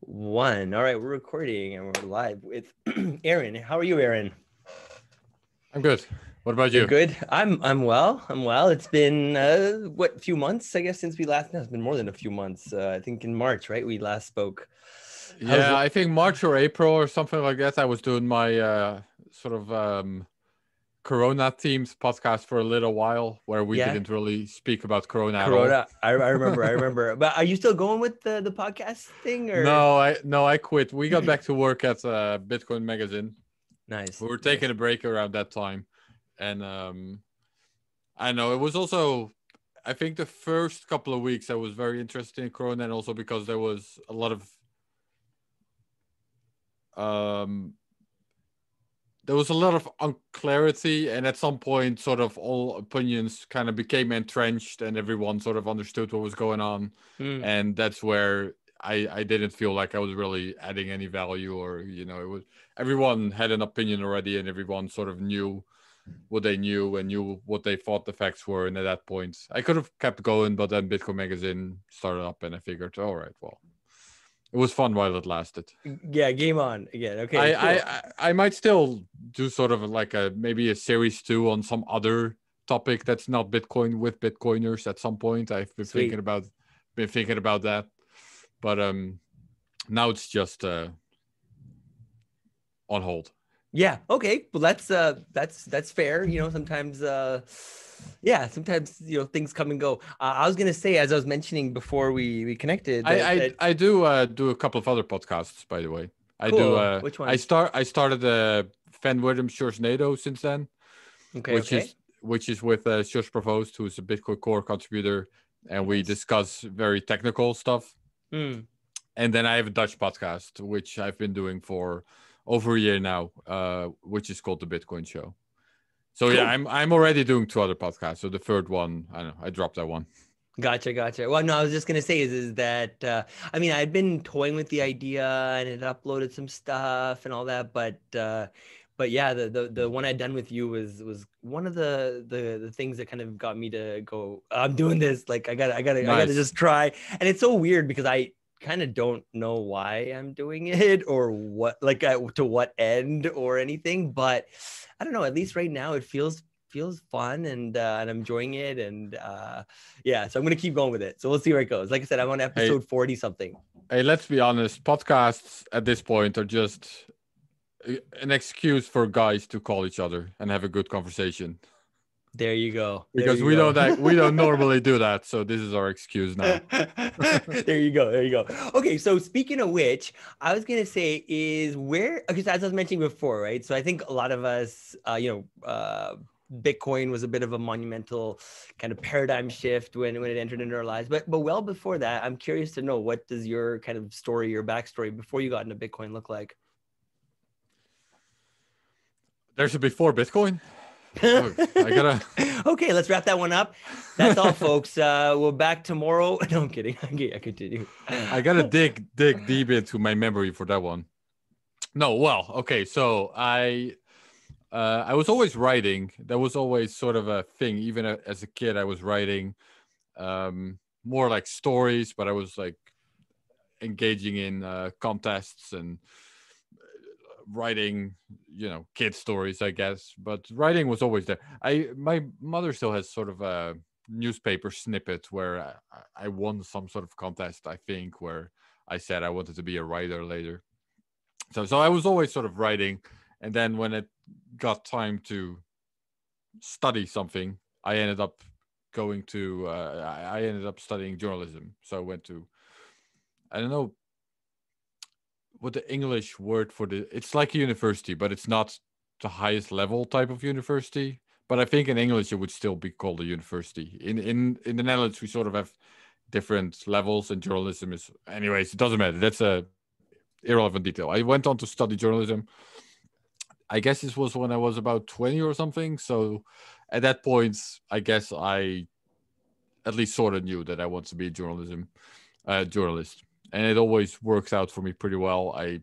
One. All right, we're recording and we're live with Aaron. How are you, Aaron? I'm good. What about you? You're good. I'm well. I'm well. It's been few months, I guess, since we last. No, it's been more than a few months. I think in March, right? We last spoke. Yeah, I think March or April or something like that. I was doing my Corona themes podcast for a little while, where we didn't really speak about Corona. I remember. But are you still going with the podcast thing? Or? No, I quit. We got back to work at Bitcoin Magazine. Nice. We were taking a break around that time, and I know it was also, I think, the first couple of weeks I was very interested in Corona, and also because there was a lot of unclarity, and at some point sort of all opinions kind of became entrenched and everyone sort of understood what was going on. And that's where I didn't feel like I was really adding any value, or, you know, it was, everyone had an opinion already and everyone sort of knew what they knew and knew what they thought the facts were. And at that point I could have kept going, but then Bitcoin Magazine started up and I figured, all right, well, it was fun while it lasted. Yeah, game on again. Okay. I might still do sort of like maybe a series 2 on some other topic that's not Bitcoin with Bitcoiners at some point. I've been thinking about that, but now it's just on hold. Yeah. Okay. Well, that's fair. You know, sometimes you know, things come and go. I was gonna say, as I was mentioning before we connected, I do do a couple of other podcasts, by the way. Cool. I do. Which one? I started the Van Wirdum Sjorsnado since then. Okay. Which is with Sjoerd Provost, who's a Bitcoin Core contributor, and we discuss very technical stuff. And then I have a Dutch podcast which I've been doing for over a year now, which is called the Bitcoin Show. So yeah, I'm already doing 2 other podcasts. So the third one, I don't know, I dropped that one. Gotcha. Well, no, I was just gonna say is that I mean, I'd been toying with the idea and had uploaded some stuff and all that, but yeah, the one I'd done with you was one of the things that kind of got me to go, I'm doing this. Like I gotta nice. I gotta just try. And it's so weird because I kind of don't know why I'm doing it or what, like to what end or anything, but I don't know, at least right now it feels fun and I'm enjoying it, and yeah, so I'm gonna keep going with it, so we'll see where it goes. Like I said, I'm on episode 40 something. Hey, let's be honest, podcasts at this point are just an excuse for guys to call each other and have a good conversation. There you go. Because we don't normally do that, so this is our excuse now. There you go. Okay, so speaking of which, I was gonna say is where, because as I was mentioning before, right? So I think a lot of us, Bitcoin was a bit of a monumental kind of paradigm shift when it entered into our lives. But well before that, I'm curious to know, what does your kind of story, your backstory before you got into Bitcoin look like? There's a before Bitcoin. Okay, let's wrap that one up. That's all, folks. We're back tomorrow. No, I'm kidding. Okay, I continue. I gotta dig deep into my memory for that one. No, well, okay. So I was always writing. That was always sort of a thing. Even as a kid, I was writing more like stories, but I was like engaging in contests and writing, you know, kid stories, I guess, but writing was always there. My mother still has sort of a newspaper snippet where I won some sort of contest, I think, where I said I wanted to be a writer later. So I was always sort of writing, and then when it got time to study something, I ended up studying journalism. So I went to, I don't know what the English word for it's like a university, but it's not the highest level type of university. But I think in English, it would still be called a university. In the Netherlands, we sort of have different levels, and journalism is, anyways, it doesn't matter. That's a irrelevant detail. I went on to study journalism. I guess this was when I was about 20 or something. So at that point, I guess I at least sort of knew that I wanted to be a journalist. And it always works out for me pretty well. I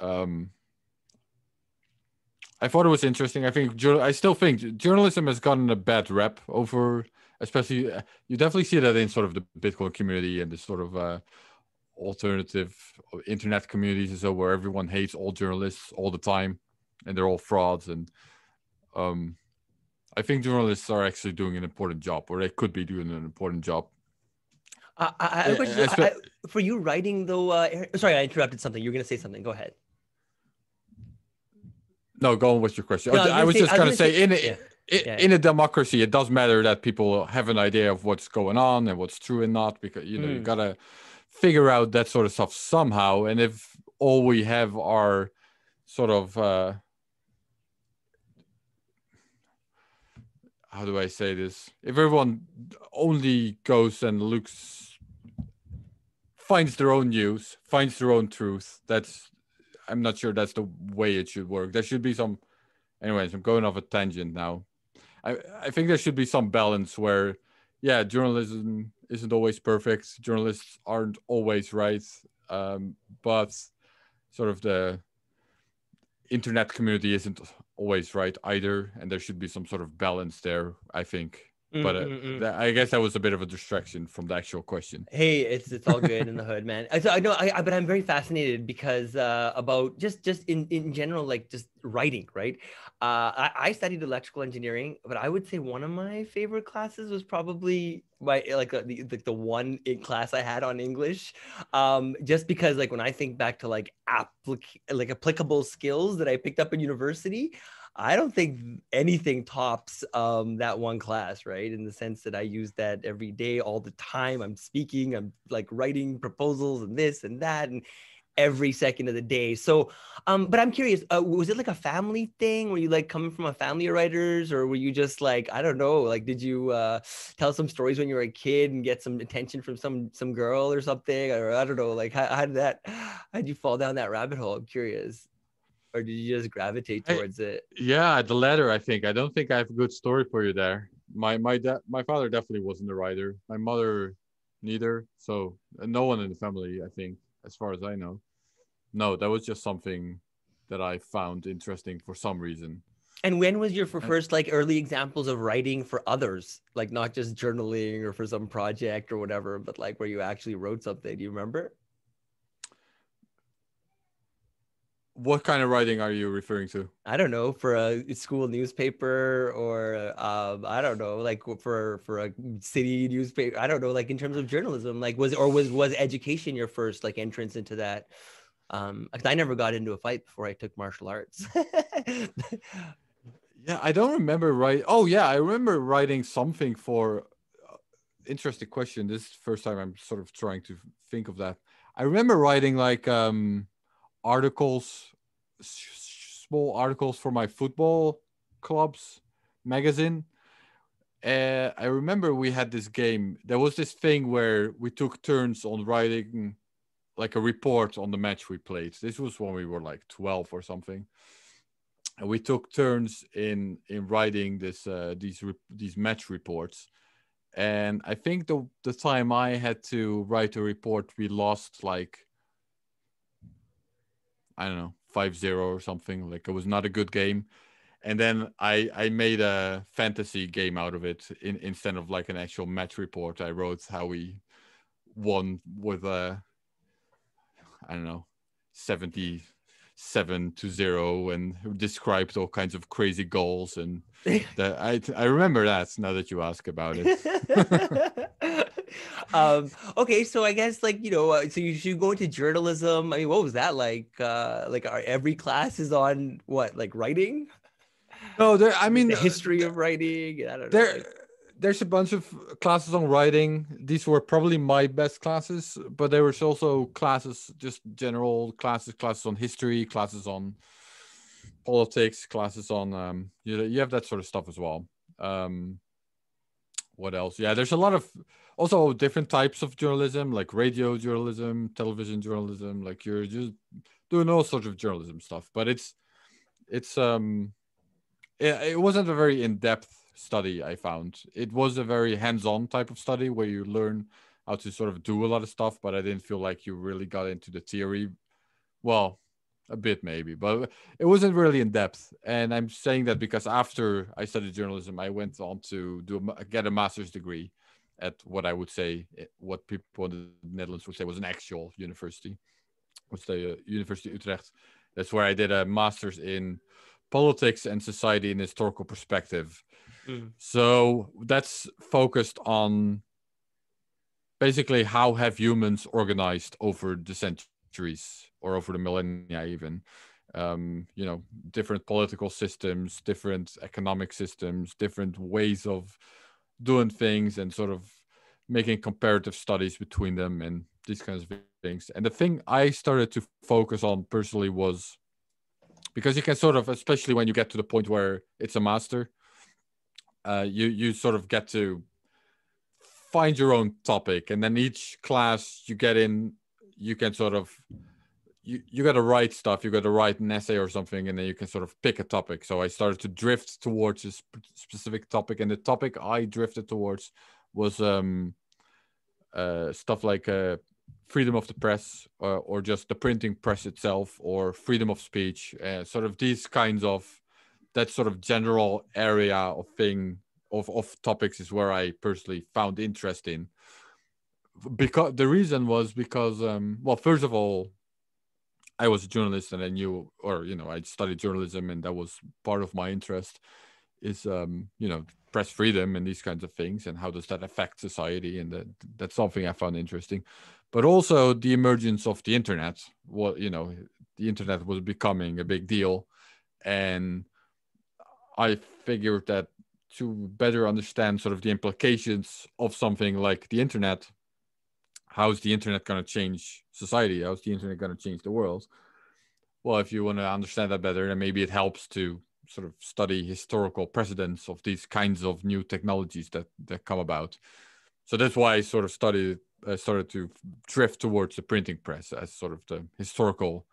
thought it was interesting. I still think journalism has gotten a bad rep over especially you definitely see that in sort of the Bitcoin community and the sort of alternative internet communities and so, where everyone hates all journalists all the time and they're all frauds. And I think journalists are actually doing an important job, or they could be doing an important job. For you writing though, sorry, I interrupted something. You were going to say something. Go ahead. No, go on with your question. No, I was just going to say, in a democracy, it does matter that people have an idea of what's going on and what's true and not, because, you know, you got to figure out that sort of stuff somehow. And if all we have are sort of, how do I say this? If everyone only goes and looks, finds their own news, finds their own truth, I'm not sure that's the way it should work. There should be some, anyways, I'm going off a tangent now. I think there should be some balance where, yeah, journalism isn't always perfect. Journalists aren't always right. But sort of the internet community isn't always right either. And there should be some sort of balance there, I think. But I guess that was a bit of a distraction from the actual question. Hey, it's all good in the hood, man. So I know, but I'm very fascinated because about just in general, like just writing, right? I studied electrical engineering, but I would say one of my favorite classes was probably my the one class I had on English, just because like when I think back to like applicable skills that I picked up in university. I don't think anything tops that one class, right? In the sense that I use that every day, all the time. I'm speaking, I'm like writing proposals and this and that, and every second of the day. So, but I'm curious, was it like a family thing? Were you like coming from a family of writers, or were you just like, I don't know, like, did you tell some stories when you were a kid and get some attention from some girl or something? Or I don't know, like how'd you fall down that rabbit hole? I'm curious. Or did you just gravitate towards it? Yeah, the latter, I think. I don't think I have a good story for you there. My father definitely wasn't a writer. My mother, neither. So no one in the family, I think, as far as I know. No, that was just something that I found interesting for some reason. And when was your first like early examples of writing for others? Like not just journaling or for some project or whatever, but like where you actually wrote something. Do you remember? What kind of writing are you referring to? I don't know, for a school newspaper or I don't know, like for a city newspaper. I don't know, like in terms of journalism, like was education your first like entrance into that? Because I never got into a fight before I took martial arts. Yeah, I don't remember right. Oh yeah, I remember writing something for. Interesting question. This is the first time I'm sort of trying to think of that. I remember writing like. Articles, small articles for my football club's magazine. I remember we had this game. There was this thing where we took turns on writing like a report on the match we played. This was when we were like 12 or something. And we took turns in writing this these match reports. And I think the time I had to write a report, we lost like, I don't know, 5-0 or something. Like it was not a good game. And then I made a fantasy game out of it instead of like an actual match report. I wrote how we won with, I don't know, 77-0 and described all kinds of crazy goals. And that, I remember that now that you ask about it. Okay, so I guess like, you know, so you go into journalism. I mean, what was that like? Like every class is on what, like writing? No, there, I mean, the history of writing. I don't know. There's a bunch of classes on writing. These were probably my best classes, but there was also classes, just general classes on history, classes on politics, classes on, you have that sort of stuff as well. What else? Yeah, there's a lot of also different types of journalism, like radio journalism, television journalism, like you're just doing all sorts of journalism stuff. But it wasn't a very in-depth study, I found. It was a very hands-on type of study where you learn how to sort of do a lot of stuff, but I didn't feel like you really got into the theory. Well, a bit maybe, but it wasn't really in depth. And I'm saying that because after I studied journalism, I went on to get a master's degree at what I would say, what people in the Netherlands would say was an actual university, which the University of Utrecht. That's where I did a master's in politics and society in historical perspective. Mm. So that's focused on basically how have humans organized over the centuries or over the millennia even. You know, different political systems, different economic systems, different ways of doing things and sort of making comparative studies between them and these kinds of things. And the thing I started to focus on personally was, because you can sort of, especially when you get to the point where it's a master, you sort of get to find your own topic, and then each class you get in, you can sort of, you got to write stuff, you got to write an essay or something, and then you can sort of pick a topic. So I started to drift towards a specific topic, and the topic I drifted towards was stuff like freedom of the press, or just the printing press itself, or freedom of speech, sort of these kinds of, that sort of general area of thing, of topics is where I personally found interest in. Because the reason was because, well, first of all, I was a journalist and I knew, or, you know, I studied journalism and that was part of my interest is, you know, press freedom and these kinds of things and how does that affect society? And that's something I found interesting. But also the emergence of the internet. Well, you know, the internet was becoming a big deal. And I figured that to better understand sort of the implications of something like the internet, how's the internet going to change society? How's the internet going to change the world? Well, if you want to understand that better, then maybe it helps to sort of study historical precedents of these kinds of new technologies that come about. So that's why I sort of started to drift towards the printing press as sort of the historical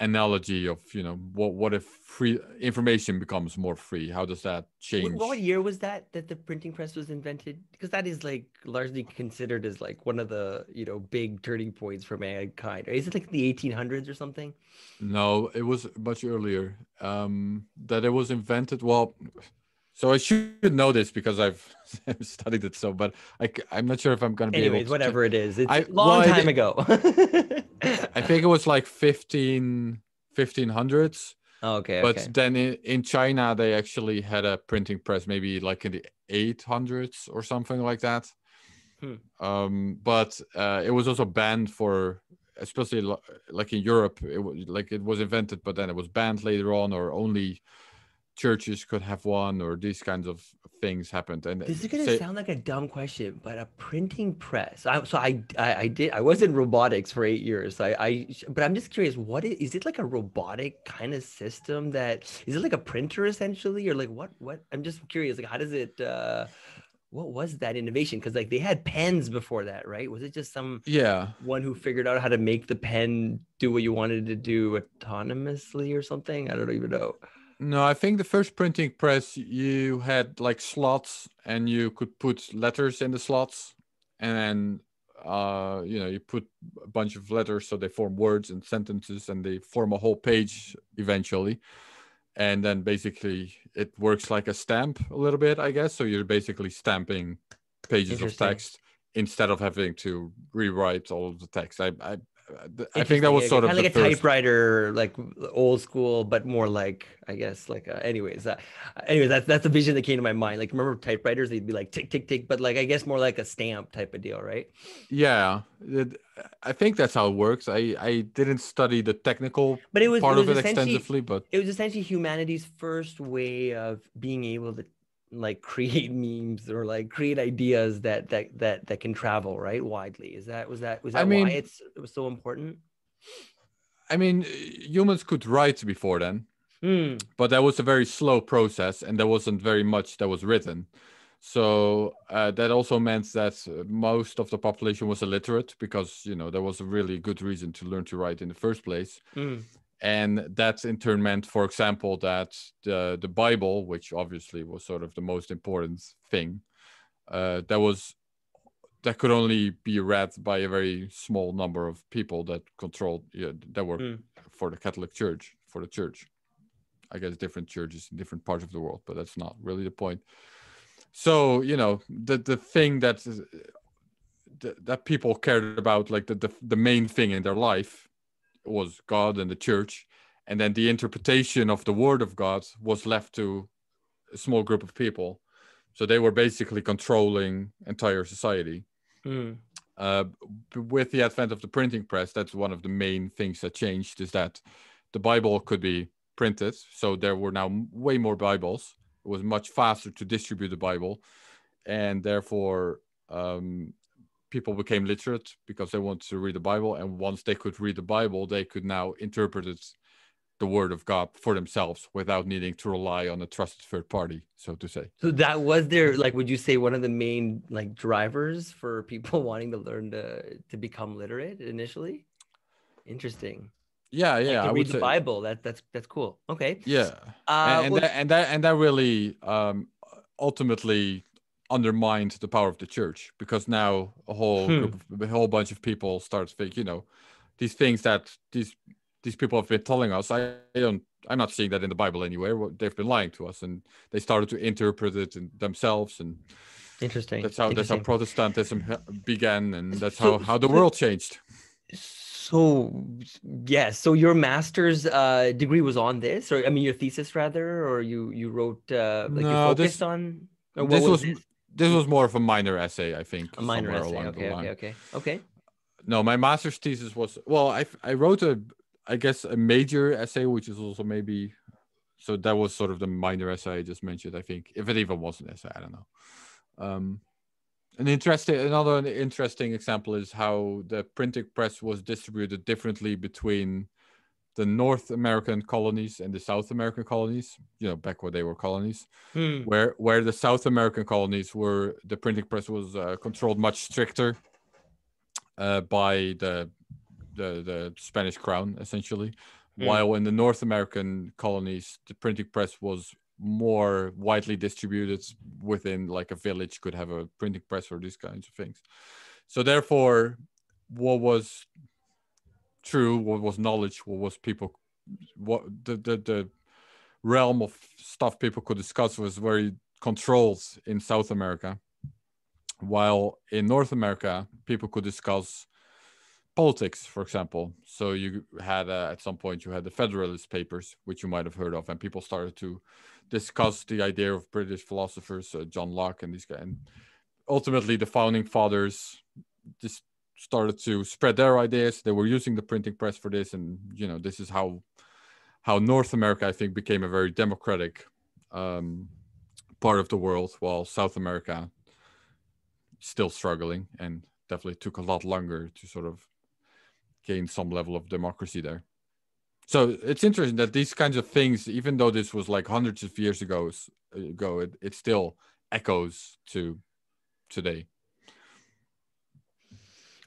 analogy of, you know, what if free information becomes more free? How does that change? What year was that the printing press was invented? Because that is like largely considered as like one of the, you know, big turning points for mankind. Is it like the 1800s or something? No, it was much earlier that it was invented. Well, so I should know this because I've studied it so, but I'm not sure if I'm going to be able to. Whatever it is, it's a long time ago. I think it was like 1500s. Oh, okay. But then in China, they actually had a printing press, maybe like in the 800s or something like that. Hmm. But it was also banned for, especially like in Europe, it was invented, but then it was banned later on, or only churches could have one, or these kinds of things happened. And this is gonna sound like a dumb question, but a printing press. I was in robotics for 8 years. But I'm just curious, what is it like a robotic kind of system that is it like a printer essentially, or like what? I'm just curious, like how does it? What was that innovation? Because like they had pens before that, right? Was it just one who figured out how to make the pen do what you wanted to do autonomously or something? I don't even know. No, I think the first printing press, you had like slots and you could put letters in the slots, and then, you know, you put a bunch of letters so they form words and sentences and they form a whole page eventually. And then basically it works like a stamp a little bit, I guess. So you're basically stamping pages of text instead of having to rewrite all of the text. I think that was sort of like a typewriter, like old school, but more like, I guess, like, anyways, that's a vision that came to my mind. Like, remember typewriters, they'd be like tick, tick, tick, but like, I guess more like a stamp type of deal, right? Yeah. I think that's how it works. I didn't study the technical part of it extensively, but it was essentially humanity's first way of being able to like create memes or like create ideas that can travel right widely. Why it was so important? I mean, humans could write before then, but that was a very slow process and there wasn't very much that was written. So that also meant that most of the population was illiterate because, you know, there was a really good reason to learn to write in the first place. And that in turn meant, for example, that the Bible, which obviously was sort of the most important thing, that was that could only be read by a very small number of people that controlled, that were for the Catholic Church, for the church. I guess different churches in different parts of the world, but that's not really the point. So, you know, the thing that people cared about, like the main thing in their life was God and the church. And then the interpretation of the word of God was left to a small group of people. So they were basically controlling entire society. With the advent of the printing press, that's one of the main things that changed, is that the Bible could be printed. So there were now way more Bibles. It was much faster to distribute the Bible. And therefore, people became literate because they wanted to read the Bible. And once they could read the Bible, they could now interpret it, the word of God, for themselves without needing to rely on a trusted third party, so to say. So that was their, like, would you say one of the main like drivers for people wanting to learn to become literate initially? Interesting. Yeah, yeah. Like, I read the Bible. That's cool. Okay. Yeah. And that really ultimately undermined the power of the church, because now a whole bunch of people start to think, you know, these things that these people have been telling us, I'm not seeing that in the Bible anywhere. They've been lying to us, and they started to interpret it themselves. And interesting. That's how Protestantism began, and that's how the world changed. So yes. So your master's degree was on this, or I mean, your thesis rather, or you wrote This was more of a minor essay, I think. A minor essay. Okay. No, my master's thesis was, well, I wrote a major essay, which is also maybe, so that was sort of the minor essay I just mentioned, I think, if it even was an essay, I don't know. Another interesting example is how the printing press was distributed differently between the North American colonies and the South American colonies, you know, back when they were colonies, where the South American colonies were, the printing press was controlled much stricter by the Spanish crown, essentially, while in the North American colonies, the printing press was more widely distributed within, like, a village could have a printing press or these kinds of things. So therefore, what was true, what was knowledge, what was people, what the realm of stuff people could discuss was very controlled in South America, while in North America, people could discuss politics, for example. So you had at some point you had the Federalist Papers, which you might have heard of, and people started to discuss the idea of British philosophers, John Locke and these guys, and ultimately the founding fathers just started to spread their ideas. They were using the printing press for this, and you know, this is how North America, I think, became a very democratic part of the world, while South America still struggling and definitely took a lot longer to sort of gain some level of democracy there. So it's interesting that these kinds of things, even though this was like hundreds of years ago, it still echoes to today.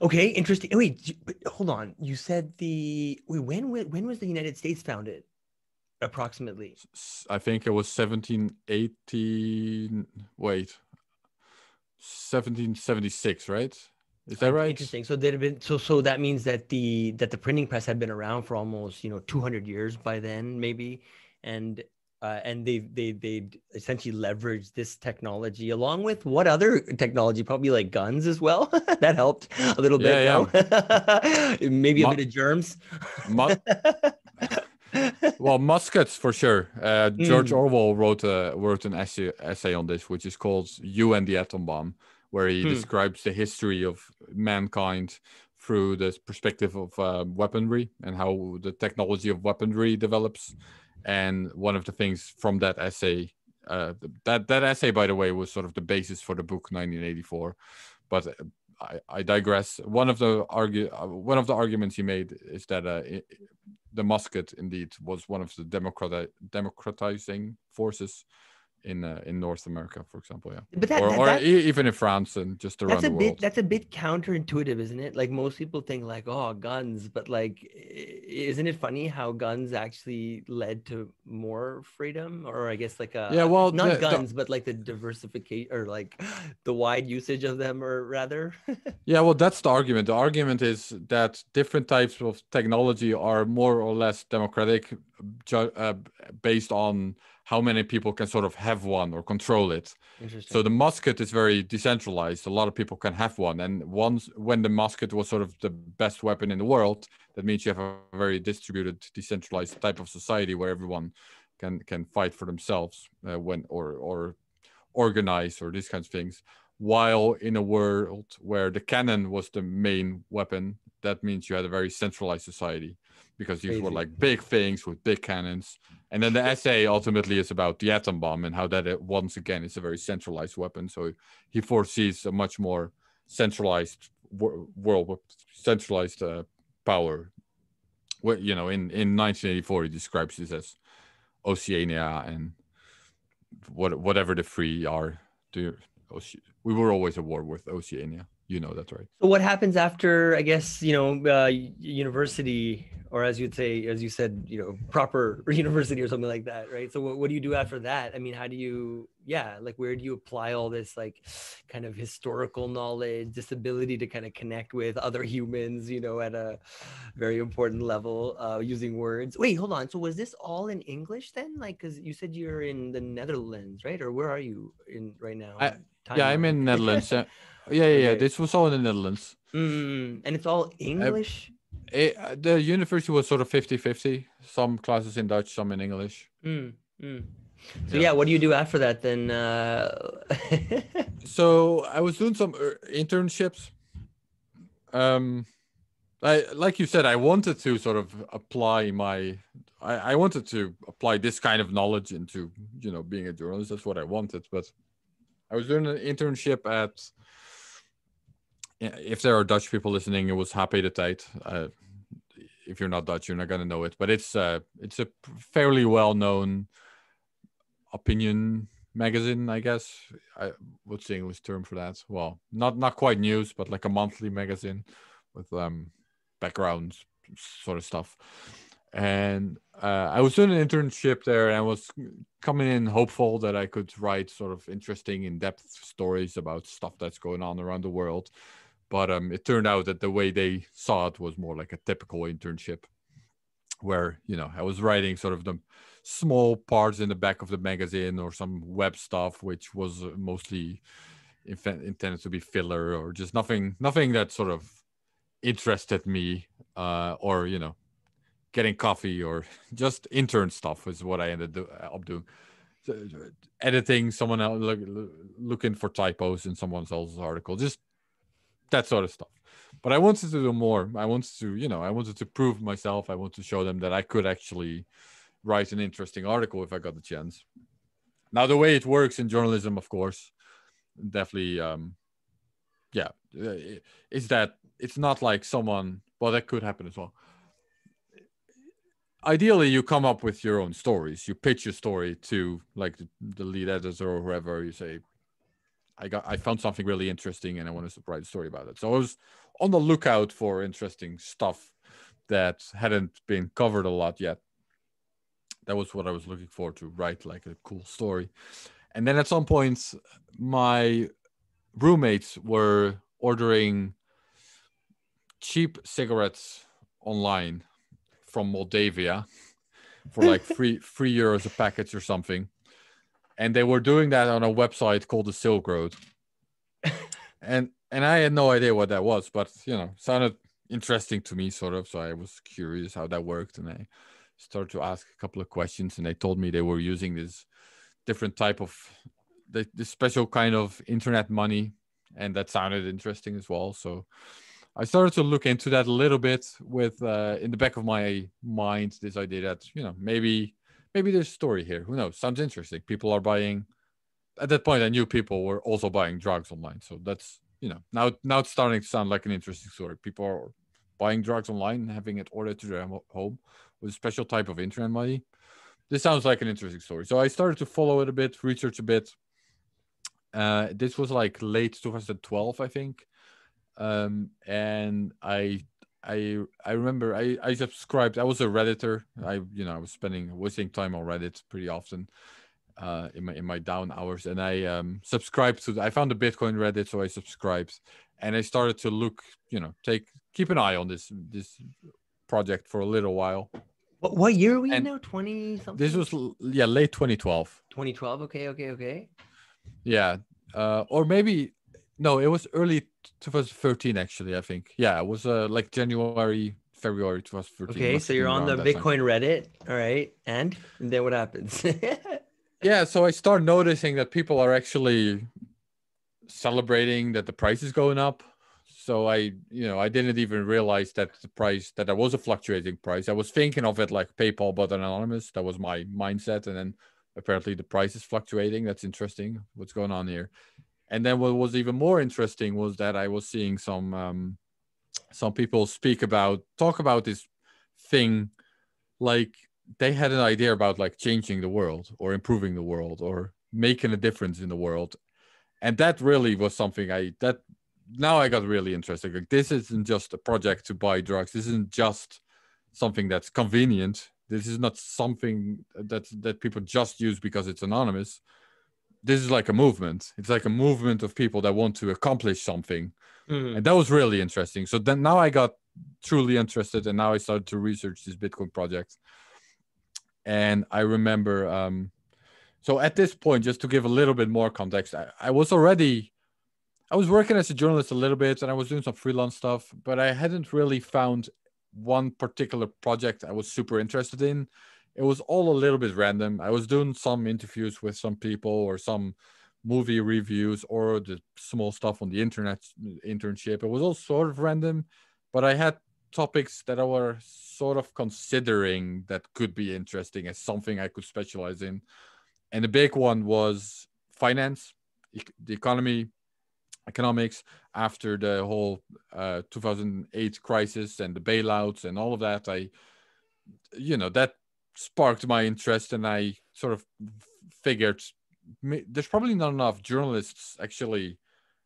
Okay, interesting. Wait, but hold on. You said when was the United States founded, approximately? I think it was 1776, right? Is that right? Interesting. So there have been so that means that the printing press had been around for almost 200 years by then, maybe, and they essentially leveraged this technology along with what other technology, probably like guns as well. That helped a little bit. Yeah. Maybe a bit of germs. Well, muskets for sure. George Orwell wrote an essay on this, which is called "You and the Atom Bomb," where he describes the history of mankind through the perspective of weaponry and how the technology of weaponry develops. And one of the things from that essay, that essay, by the way, was sort of the basis for the book 1984. But I digress. One of the arguments he made is that the musket indeed was one of the democratizing forces in North America, for example. Yeah, but or even in France and just around the world. That's a bit counterintuitive, isn't it? Like most people think like, oh, guns, but like isn't it funny how guns actually led to more freedom, or I guess like a, yeah, well, not the, guns, but like the diversification or like the wide usage of them, or rather. Yeah, well, that's the argument. The argument is that different types of technology are more or less democratic based on how many people can sort of have one or control it. So the musket is very decentralized. A lot of people can have one. And once when the musket was sort of the best weapon in the world, that means you have a very distributed, decentralized type of society where everyone can fight for themselves when or organize or these kinds of things. While in a world where the cannon was the main weapon, that means you had a very centralized society, because these were like big things with big cannons. And then the essay ultimately is about the atom bomb and how that, once again, is a very centralized weapon. So he foresees a much more centralized world with centralized power. Well, you know, in 1984, he describes this as Oceania and whatever the free are. We were always at war with Oceania. You know that's right. So what happens after, I guess, you know, university, or as you'd say, as you said, you know, proper university or something like that, right? So what do you do after that? I mean, how do you, yeah, like where do you apply all this like kind of historical knowledge, this ability to kind of connect with other humans, you know, at a very important level using words? Wait, hold on. So was this all in English then? Like, because you said you're in the Netherlands, right? Or where are you in right now? Yeah, I'm in Netherlands. Yeah. This was all in the Netherlands. And it's all English? The university was sort of 50-50. Some classes in Dutch, some in English. So yeah, what do you do after that then? So I was doing some internships. Like you said, I wanted to sort of apply my... I wanted to apply this kind of knowledge into, you know, being a journalist. That's what I wanted. But I was doing an internship at... If there are Dutch people listening, it was Happy the Tijd. If you're not Dutch, you're not going to know it. But it's a fairly well-known opinion magazine, I guess. What's the English term for that? Well, not quite news, but like a monthly magazine with background sort of stuff. And I was doing an internship there, and I was coming in hopeful that I could write sort of interesting, in-depth stories about stuff that's going on around the world. But it turned out that the way they saw it was more like a typical internship where, you know, I was writing sort of the small parts in the back of the magazine or some web stuff, which was mostly intended to be filler or just nothing that sort of interested me or, you know, getting coffee or just intern stuff is what I ended up doing. So, editing someone else, looking for typos in someone else's article, just that sort of stuff. But I wanted to do more. I wanted to, you know, I wanted to prove myself. I wanted to show them that I could actually write an interesting article if I got the chance. Now, the way it works in journalism, of course, definitely, yeah, is that it's not like someone, well, that could happen as well. Ideally, you come up with your own stories. You pitch your story to like the lead editor or whoever. You say, I found something really interesting and I want to write a story about it. So I was on the lookout for interesting stuff that hadn't been covered a lot yet. That was what I was looking for, to write like a cool story. And then at some point, my roommates were ordering cheap cigarettes online from Moldavia for like €3 a package or something. And they were doing that on a website called the Silk Road. And I had no idea what that was, but you know, sounded interesting to me sort of. So I was curious how that worked. And I started to ask a couple of questions, and they told me they were using this different type of, this special kind of internet money. And that sounded interesting as well. So I started to look into that a little bit with, in the back of my mind, this idea that, you know, maybe there's a story here. Who knows? Sounds interesting. People are buying, at that point, I knew people were also buying drugs online. So that's, you know, now it's starting to sound like an interesting story. People are buying drugs online and having it ordered to their home with a special type of internet money. This sounds like an interesting story. So I started to follow it a bit, research a bit. This was like late 2012, I think. And I I remember I subscribed. I was a Redditor. I was wasting time on Reddit pretty often in my down hours, and I subscribed to. I found the Bitcoin Reddit, so I subscribed, and I started to look. Keep an eye on this project for a little while. What year are we in now? 20 something. This was late 2012. 2012. Okay. Yeah, or maybe. No, it was early 2013, actually, I think. Yeah, it was like January, February 2013. Okay, so you're on the Bitcoin Reddit, all right? And then what happens? Yeah, so I start noticing that people are actually celebrating that the price is going up. So I didn't even realize that that there was a fluctuating price. I was thinking of it like PayPal, but anonymous. That was my mindset. And then apparently the price is fluctuating. That's interesting. What's going on here? And then what was even more interesting was that I was seeing some people talk about this thing, like they had an idea about like changing the world or improving the world or making a difference in the world. And that really was something now I got really interested. Like, this isn't just a project to buy drugs. This isn't just something that's convenient. This is not something that people just use because it's anonymous. This is like a movement. It's like a movement of people that want to accomplish something. Mm-hmm. And that was really interesting. So then now I got truly interested, and now I started to research this Bitcoin project. And I remember, so at this point, just to give a little bit more context, I was working as a journalist a little bit, and I was doing some freelance stuff, but I hadn't really found one particular project I was super interested in. It was all a little bit random. I was doing some interviews with some people or some movie reviews or the small stuff on the internet internship. It was all sort of random, but I had topics that I were sort of considering that could be interesting as something I could specialize in. And the big one was finance, the economy, economics after the whole 2008 crisis and the bailouts and all of that. That sparked my interest, and I sort of figured there's probably not enough journalists actually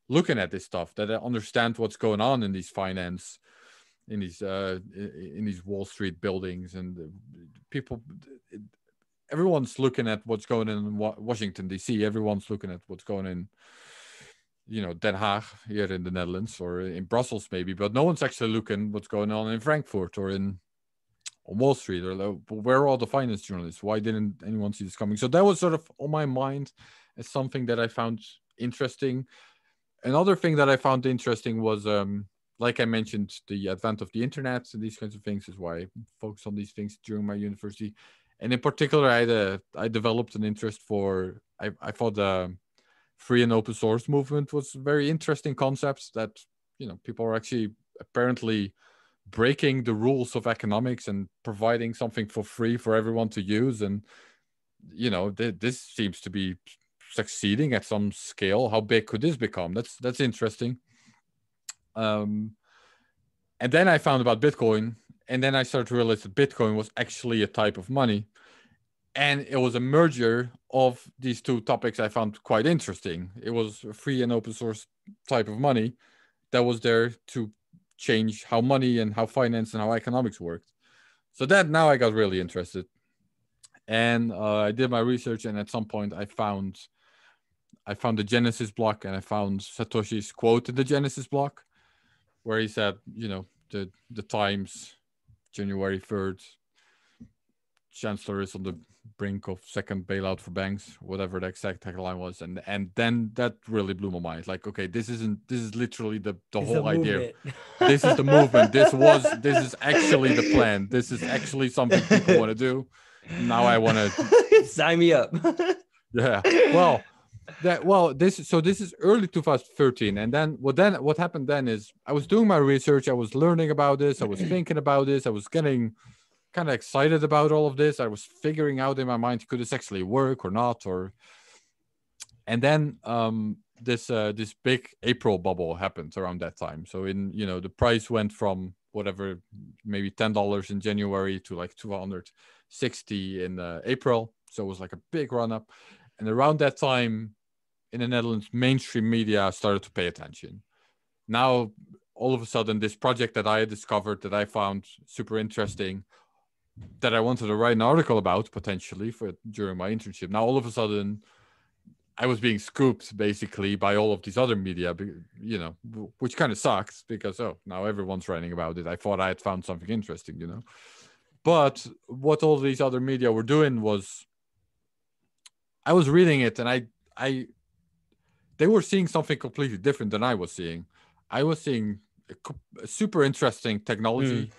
looking at this stuff that understand what's going on in these finance, in these Wall Street buildings, and everyone's looking at what's going in Washington DC. Everyone's looking at what's going in, Den Haag here in the Netherlands or in Brussels maybe, but no one's actually looking what's going on in Frankfurt or on Wall Street, or where are all the finance journalists? Why didn't anyone see this coming? So that was sort of on my mind as something that I found interesting. Another thing that I found interesting was, like I mentioned, the advent of the internet and these kinds of things is why I focused on these things during my university. And in particular, I developed an interest for, I thought the free and open source movement was very interesting concepts that, people are actually apparently breaking the rules of economics and providing something for free for everyone to use. And, this seems to be succeeding at some scale. How big could this become? That's interesting. And then I found about Bitcoin, and then I started to realize that Bitcoin was actually a type of money. And it was a merger of these two topics I found quite interesting. It was a free and open source type of money that was there to change how money and how finance and how economics worked. So that now I got really interested, and I did my research. And at some point I found the Genesis block, and I found Satoshi's quote in the Genesis block where he said, the times, January 3rd, chancellor is on the brink of second bailout for banks, whatever the exact tagline was. And then that really blew my mind. Like, okay, this is literally the whole idea. This is the movement. This is actually the plan. This is actually something people want to do. Now I want to sign me up. Yeah. This is early 2013. And then what happened then is I was doing my research. I was learning about this. I was thinking about this. I was getting kind of excited about all of this. I was figuring out in my mind, could this actually work or not? And then this big April bubble happened around that time. So the price went from whatever, maybe $10 in January to like $260 in April. So it was like a big run up. And around that time in the Netherlands, mainstream media started to pay attention. Now all of a sudden this project that I had discovered that I found super interesting, that I wanted to write an article about potentially for during my internship. Now, all of a sudden I was being scooped basically by all of these other media, you know, which kind of sucks because, oh, now everyone's writing about it. I thought I had found something interesting, you know, but what all these other media were doing was I was reading it and they were seeing something completely different than I was seeing. I was seeing a super interesting technology,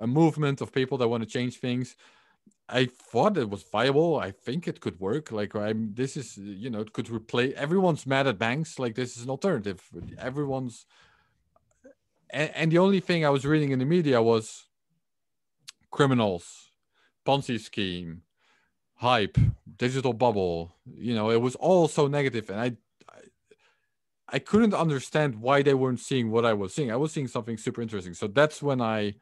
a movement of people that want to change things. I thought it was viable. I think it could work. Like this is, you know, it could replace, everyone's mad at banks. Like this is an alternative. Everyone's, and the only thing I was reading in the media was criminals, Ponzi scheme, hype, digital bubble. You know, it was all so negative. And I couldn't understand why they weren't seeing what I was seeing. I was seeing something super interesting. So that's when I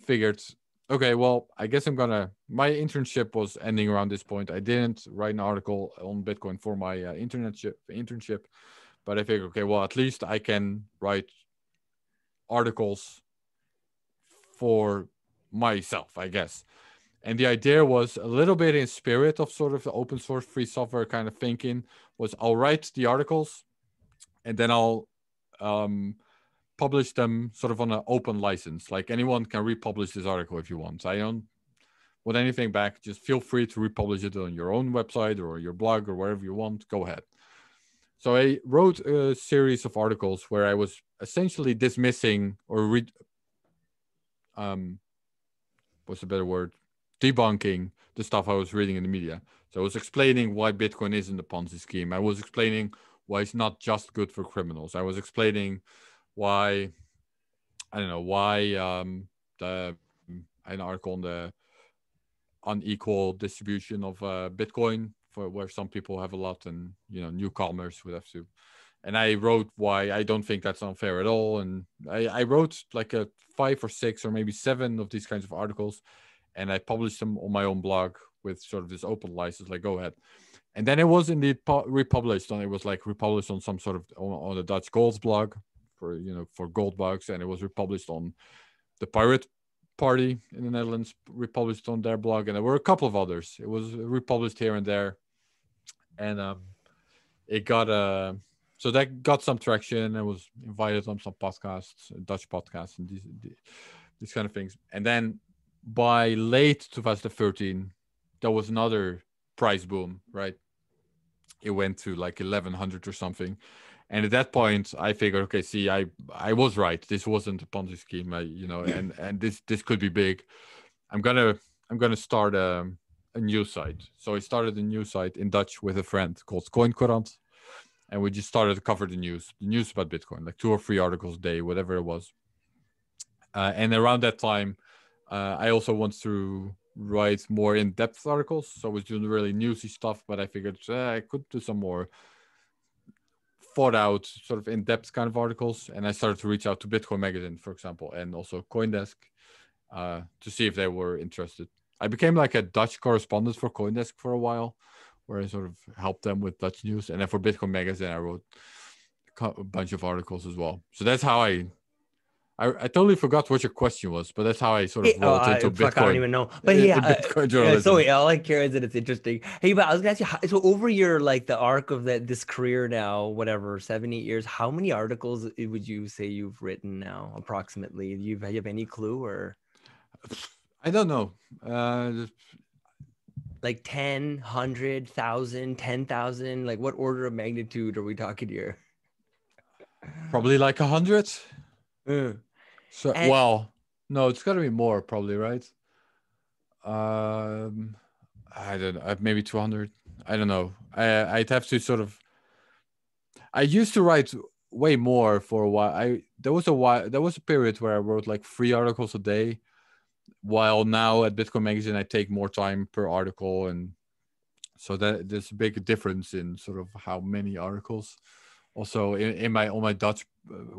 figured, okay, well, I guess my internship was ending around this point. I didn't write an article on Bitcoin for my internship, but I figured, okay, well, at least I can write articles for myself, I guess. And the idea was a little bit in spirit of sort of the open source free software kind of thinking was I'll write the articles, and then I'll publish them sort of on an open license. Like anyone can republish this article if you want. So I don't want anything back. Just feel free to republish it on your own website or your blog or wherever you want. Go ahead. So I wrote a series of articles where I was essentially dismissing or debunking the stuff I was reading in the media. So I was explaining why Bitcoin isn't a Ponzi scheme. I was explaining why it's not just good for criminals. I was explaining why, I don't know, why an article on the unequal distribution of Bitcoin, for where some people have a lot and, you know, newcomers would have to. And I wrote why I don't think that's unfair at all. And I wrote like 5 or 6 or maybe 7 of these kinds of articles. And I published them on my own blog with sort of this open license, like, go ahead. And then it was indeed republished on, it was like republished on some sort of, on the Dutch Golds blog for, you know, for Goldbugs. And it was republished on the Pirate Party in the Netherlands, republished on their blog. And there were a couple of others. It was republished here and there. And it got, so that got some traction. I was invited on some podcasts, Dutch podcasts and these kind of things. And then by late 2013, there was another price boom, right? It went to like 1100 or something. And at that point I figured, okay, see, I was right. This wasn't a Ponzi scheme, you know, and this could be big. I'm gonna start a new site. So I started a new site in Dutch with a friend called CoinCourant, and we just started to cover the news about Bitcoin, like 2 or 3 articles a day, whatever it was. And around that time, I also wanted to write more in-depth articles. So I was doing really newsy stuff, but I figured I could do some more thought out sort of in-depth kind of articles. And I started to reach out to Bitcoin Magazine, for example, and also Coindesk to see if they were interested. I became like a Dutch correspondent for Coindesk for a while, where I sort of helped them with Dutch news. And then for Bitcoin Magazine, I wrote a bunch of articles as well. So that's how I totally forgot what your question was, but that's how I sort of rolled into Bitcoin. Fuck, I don't even know. But yeah, so yeah, all I care is that it's interesting. Hey, but I was gonna ask you, so over your, like, the arc of this career now, whatever, 7, 8 years, how many articles would you say you've written now, approximately? Do you have any clue, or? I don't know. Like 10, 100, 1,000, 10,000, like what order of magnitude are we talking here? Probably like 100. So, well, no, it's got to be more, probably, right? I don't know, maybe 200. I don't know. I'd have to sort of. I used to write way more for a while. There was a period where I wrote like 3 articles a day, while now at Bitcoin Magazine I take more time per article, and so that there's a big difference in sort of how many articles. Also, on my Dutch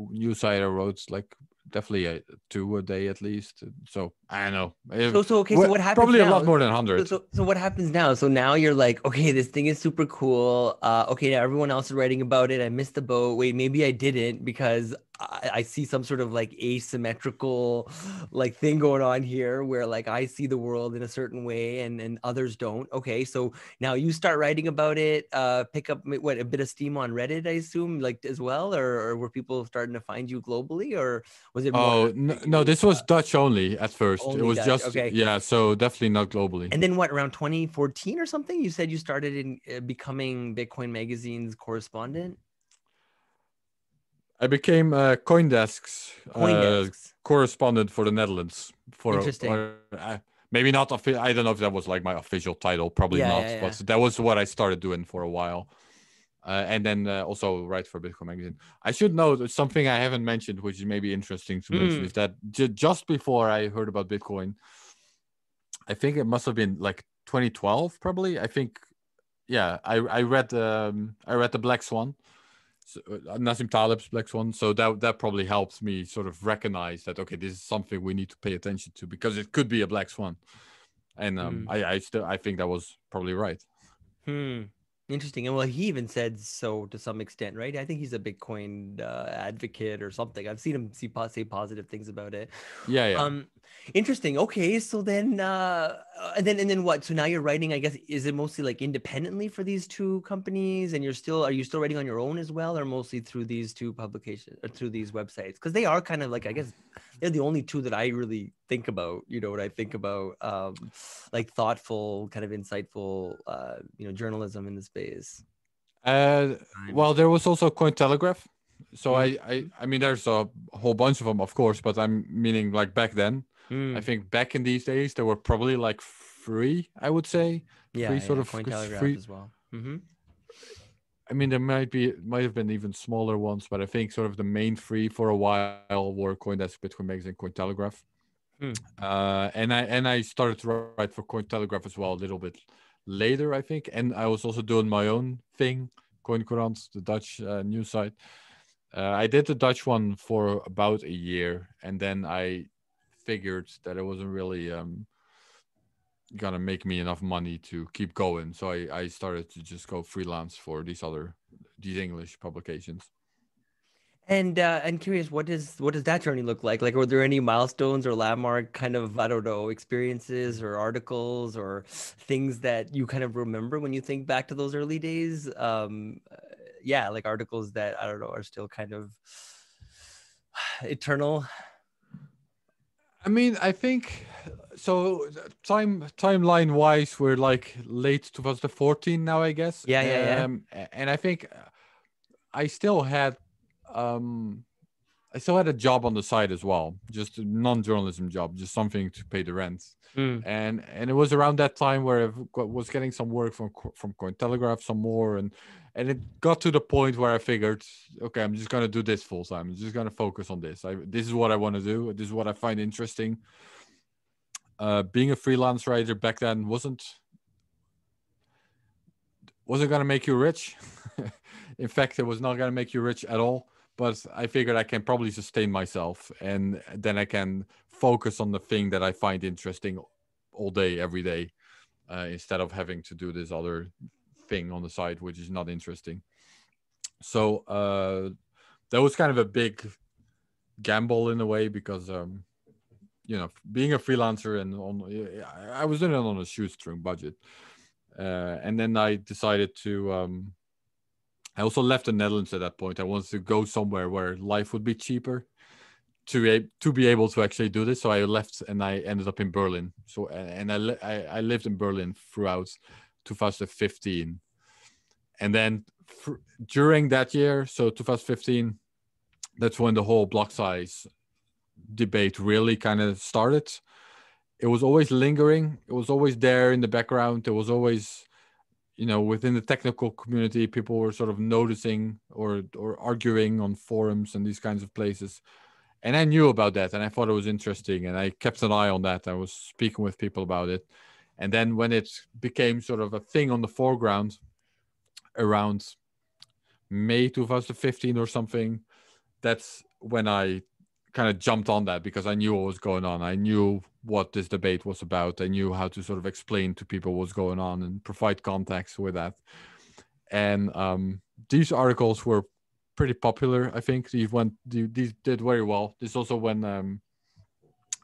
news site, I wrote like definitely 2 a day at least. So I don't know. So okay. So what happens? Probably now? A lot more than 100. So what happens now? So now you're like, okay, this thing is super cool. Okay, now everyone else is writing about it. I missed the boat. Wait, maybe I didn't because I see some sort of like asymmetrical like thing going on here where like I see the world in a certain way and others don't. Okay, so now you start writing about it, pick up what, a bit of steam on Reddit, I assume, like as well, or were people starting to find you globally, or was it more? Oh, no, this was Dutch only at first. Only it was Dutch, just, okay. Yeah, so definitely not globally. And then what, around 2014 or something, you said you started in becoming Bitcoin Magazine's correspondent? I became Coindesk's correspondent for the Netherlands. For interesting. Maybe not, I don't know if that was like my official title, probably not, but that was what I started doing for a while. And then also write for Bitcoin Magazine. I should note something I haven't mentioned, which is maybe interesting to mention, is that just before I heard about Bitcoin, I think it must have been like 2012, probably. I think, yeah, I read the Black Swan. So, Nassim Taleb's Black Swan. So that probably helps me sort of recognize that, okay, this is something we need to pay attention to because it could be a black swan. And I think that was probably right. Interesting. And well, he even said so to some extent, right? I think he's a Bitcoin advocate or something. I've seen him say positive things about it. Yeah, yeah. Interesting. Okay, so then, and then what? So now you're writing, I guess, is it mostly like independently for these two companies? And are you still writing on your own as well, or mostly through these two publications or through these websites? Because they are kind of like, I guess, they're the only two that I really think about. You know what I think about, like thoughtful, kind of insightful, journalism in this. Space. Well, there was also Cointelegraph, so I mean there's a whole bunch of them, of course, but I'm meaning like back then. I think back in these days there were probably like three, I would say. Yeah, three, yeah, sort of Cointelegraph three, as well. I mean there might have been even smaller ones, but I think sort of the main three for a while were Coindesk, Bitcoin Magazine, Cointelegraph. And I started to write for Cointelegraph as well a little bit later, I think, and I was also doing my own thing, CoinCourant, the Dutch news site. I did the Dutch one for about a year, and then I figured that it wasn't really gonna make me enough money to keep going, so I started to just go freelance for these English publications. And I'm curious, what does that journey look like? Like, were there any milestones or landmark kind of, I don't know, experiences or articles or things that you kind of remember when you think back to those early days? Yeah, like articles that, I don't know, are still kind of eternal. I mean, I think, so timeline-wise, we're like late 2014 now, I guess. Yeah. And I think I still had, I still had a job on the side as well, just a non-journalism job, just something to pay the rent. And it was around that time where I was getting some work from Cointelegraph, some more, and it got to the point where I figured, okay, I'm just gonna do this full time. I'm just gonna focus on this. This is what I want to do. This is what I find interesting. Being a freelance writer back then wasn't gonna make you rich. In fact, it was not gonna make you rich at all. But I figured I can probably sustain myself, and then I can focus on the thing that I find interesting all day, every day, instead of having to do this other thing on the side, which is not interesting. So that was kind of a big gamble in a way, because, being a freelancer and I was doing it on a shoestring budget. And then I decided to... I also left the Netherlands at that point. I wanted to go somewhere where life would be cheaper to be able to actually do this. So I left and I ended up in Berlin. So, and I lived in Berlin throughout 2015. And then during that year, so 2015, that's when the whole block size debate really kind of started. It was always lingering. It was always there in the background. It was always... within the technical community, people were sort of noticing or arguing on forums and these kinds of places. And I knew about that, and I thought it was interesting, and I kept an eye on that. I was speaking with people about it. And then when it became sort of a thing on the foreground around May 2015 or something, that's when I kind of jumped on that, because I knew what was going on. I knew what this debate was about. I knew how to sort of explain to people what's going on and provide context with that. And these articles were pretty popular, I think. These did very well. This is also when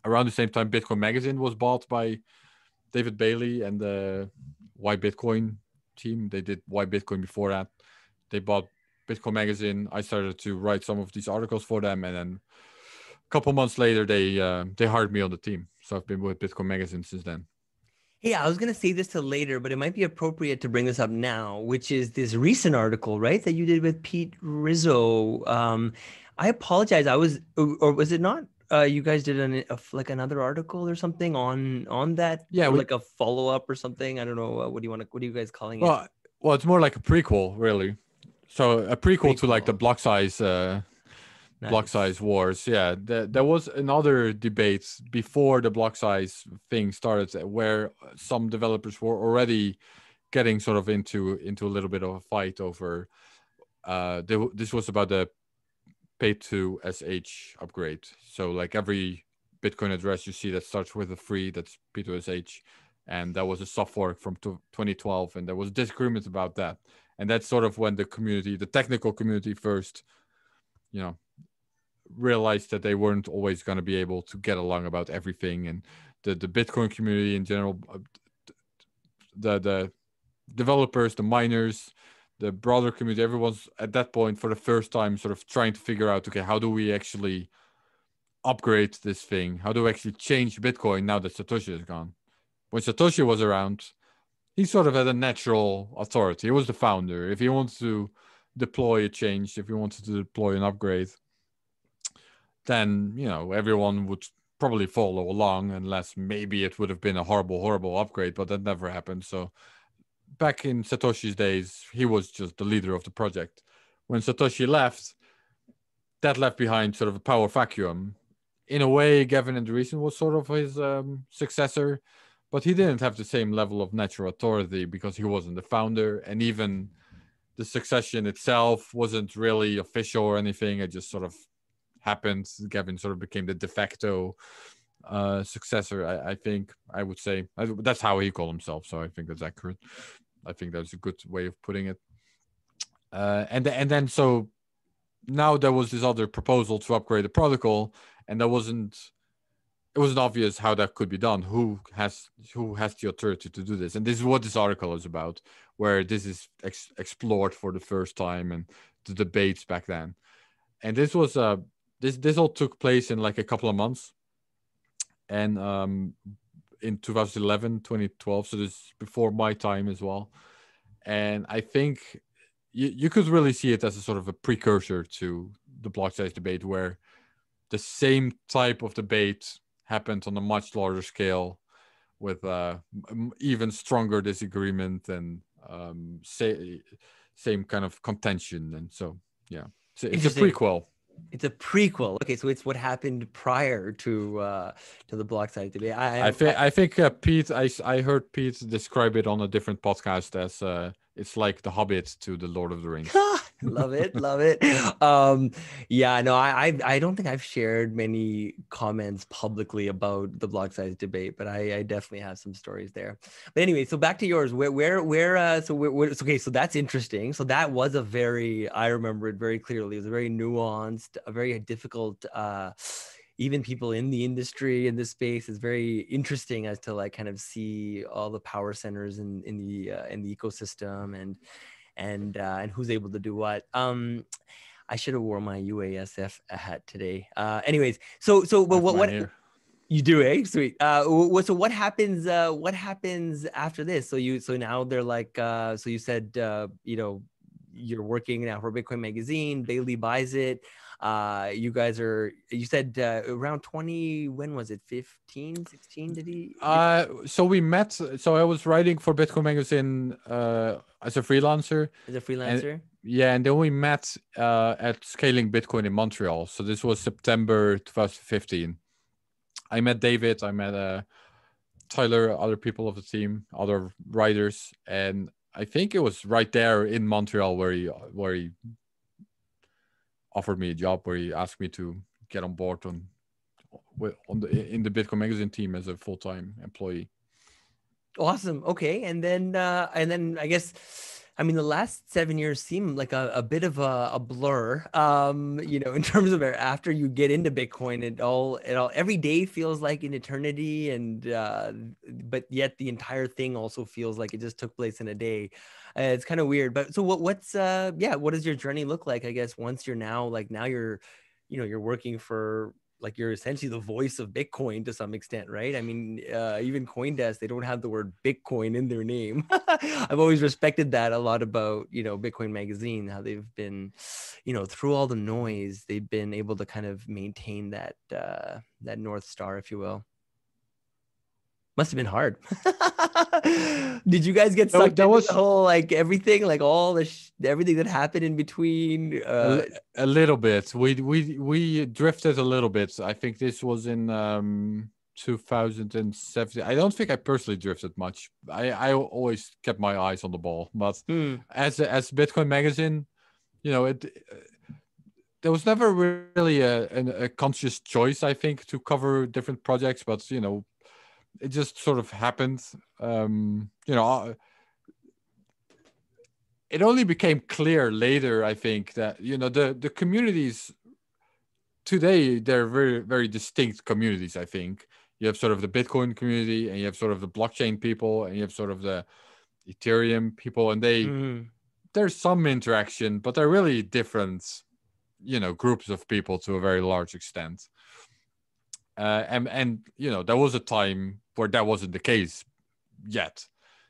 around the same time Bitcoin Magazine was bought by David Bailey and the Why Bitcoin team. They did Why Bitcoin before that. They bought Bitcoin Magazine. I started to write some of these articles for them, and then a couple months later they hired me on the team. So I've been with Bitcoin Magazine since then. Hey, I was going to save this till later, but it might be appropriate to bring this up now, which is this recent article, right, that you did with Pete Rizzo. I apologize. Was it not? You guys did another article or something on that? Yeah, like a follow up or something. I don't know. What are you guys calling it? Well, it's more like a prequel, really. So a prequel to like the block size wars. Yeah, there was another debate before the block size thing started, where some developers were already getting sort of into a little bit of a fight over. This was about the P2SH upgrade. So like every Bitcoin address you see that starts with a 3, that's P2SH, and that was a soft fork from 2012, and there was disagreement about that. And that's sort of when the technical community first, realized that they weren't always going to be able to get along about everything, and the Bitcoin community in general, the developers, the miners, the broader community, everyone's at that point for the first time sort of trying to figure out, okay, how do we actually upgrade this thing? How do we actually change Bitcoin now that Satoshi is gone? When Satoshi was around, he sort of had a natural authority. He was the founder. If he wants to deploy a change, if he wanted to deploy an upgrade, then, everyone would probably follow along, unless maybe it would have been a horrible upgrade, but that never happened. So back in Satoshi's days, he was just the leader of the project. When Satoshi left, that left behind sort of a power vacuum. In a way, Gavin Andresen was sort of his successor, but he didn't have the same level of natural authority because he wasn't the founder, and even the succession itself wasn't really official or anything. It just sort of happened. Gavin sort of became the de facto successor, I think I would say. That's how he called himself, so I think that's accurate. I think that's a good way of putting it. And then so now there was this other proposal to upgrade the protocol, and it wasn't obvious how that could be done. Who has the authority to do this? And this is what this article is about, where this is explored for the first time, and the debates back then. And this was this all took place in like a couple of months, and in 2011, 2012. So this is before my time as well. And I think you could really see it as a sort of a precursor to the block size debate, where the same type of debate happened on a much larger scale, with even stronger disagreement and same kind of contention. And so, yeah. So it's a prequel. It's a prequel. Okay, so it's what happened prior to the block size debate. I think Pete. I heard Pete describe it on a different podcast as it's like The Hobbit to the Lord of the Rings. Love it. I don't think I've shared many comments publicly about the block size debate, but I definitely have some stories there. But anyway, so back to yours. So that's interesting. So that was I remember it very clearly. It was a very nuanced, a very difficult, even people in the industry, in this space, is very interesting as to like kind of see all the power centers in the ecosystem and who's able to do what. I should have worn my UASF hat today. Anyways, so but what hair. You do, eh? Sweet. So what happens? What happens after this? So now they're like. So you said you're working now for Bitcoin Magazine. Bailey buys it. You guys are. You said around 20. When was it? 15, 16? Did he? So we met. So I was writing for Bitcoin Magazine as a freelancer. And then we met at Scaling Bitcoin in Montreal. So this was September 2015. I met David. I met Tyler. Other people of the team. Other writers. And I think it was right there in Montreal where he offered me a job, where he asked me to get on board in the Bitcoin Magazine team as a full-time employee. Awesome. Okay. And then I guess I mean, the last 7 years seem like a bit of a blur, you know, in terms of after you get into Bitcoin, it all every day feels like an eternity, and but yet the entire thing also feels like it just took place in a day. It's kind of weird. But so what does your journey look like? I guess once you're now you're working for, like, you're essentially the voice of Bitcoin to some extent, right? I mean, even Coindesk, they don't have the word Bitcoin in their name. I've always respected that a lot about, you know, Bitcoin Magazine, how they've been, you know, through all the noise, they've been able to kind of maintain that that North Star, if you will. Must have been hard. Did you guys get sucked into the whole, like, everything, like all the everything that happened in between? A little bit. We drifted a little bit. I think this was in 2017. I don't think I personally drifted much. I always kept my eyes on the ball, but as Bitcoin Magazine, you know, there was never really a conscious choice, I think, to cover different projects, but, you know, it just sort of happened. You know, it only became clear later, I think, that, you know, the communities today, they're very, very distinct communities, I think. You have sort of the Bitcoin community, and you have sort of the blockchain people, and you have sort of the Ethereum people, and there's some interaction, but they're really different, you know, groups of people to a very large extent. And you know, there was a time where that wasn't the case yet.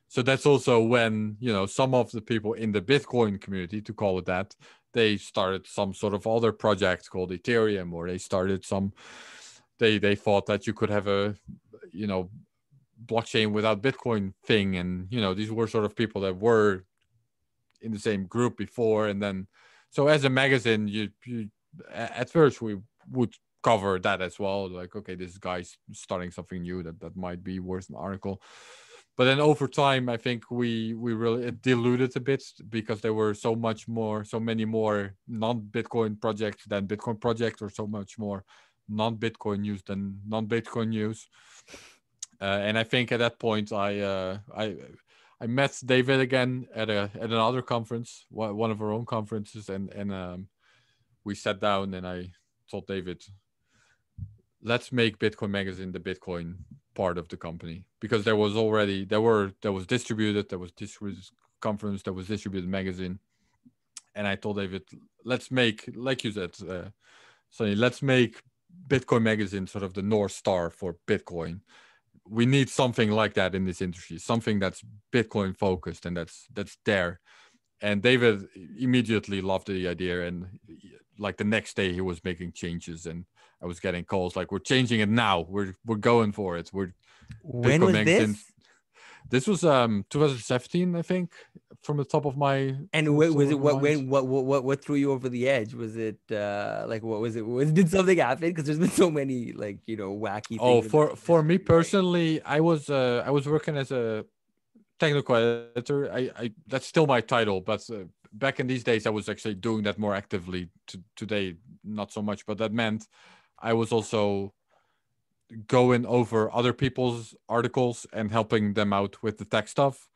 So that's also when, you know, some of the people in the Bitcoin community, to call it that, they started some sort of other project called Ethereum, or they started some, they thought that you could have a, you know, blockchain without Bitcoin thing. And, you know, these were sort of people that were in the same group before. And then, so as a magazine, you at first we would cover that as well, like, okay, this guy's starting something new that might be worth an article. But then over time, I think we really, it diluted a bit, because there were so many more non-Bitcoin projects than Bitcoin projects, or so much more non-Bitcoin news than non-Bitcoin news. And I think at that point I met David again at another conference, one of our own conferences, and we sat down, and I told David, let's make Bitcoin Magazine the Bitcoin part of the company, because there was distributed conference, there was distributed magazine. And I told David, let's make, like you said, Sonny, let's make Bitcoin Magazine sort of the North Star for Bitcoin. We need something like that in this industry, something that's Bitcoin focused and that's there. And David immediately loved the idea, and like the next day he was making changes, and I was getting calls like, we're changing it now. We're going for it. When was this? This was 2017, I think, from the top of my. And what threw you over the edge? Was it like, what was it? Did something happen? Because there's been so many, like, you know, wacky things. Oh, for me personally, I was working as a technical editor. That's still my title, but back in these days, I was actually doing that more actively. Today, not so much, but that meant I was also going over other people's articles and helping them out with the tech stuff,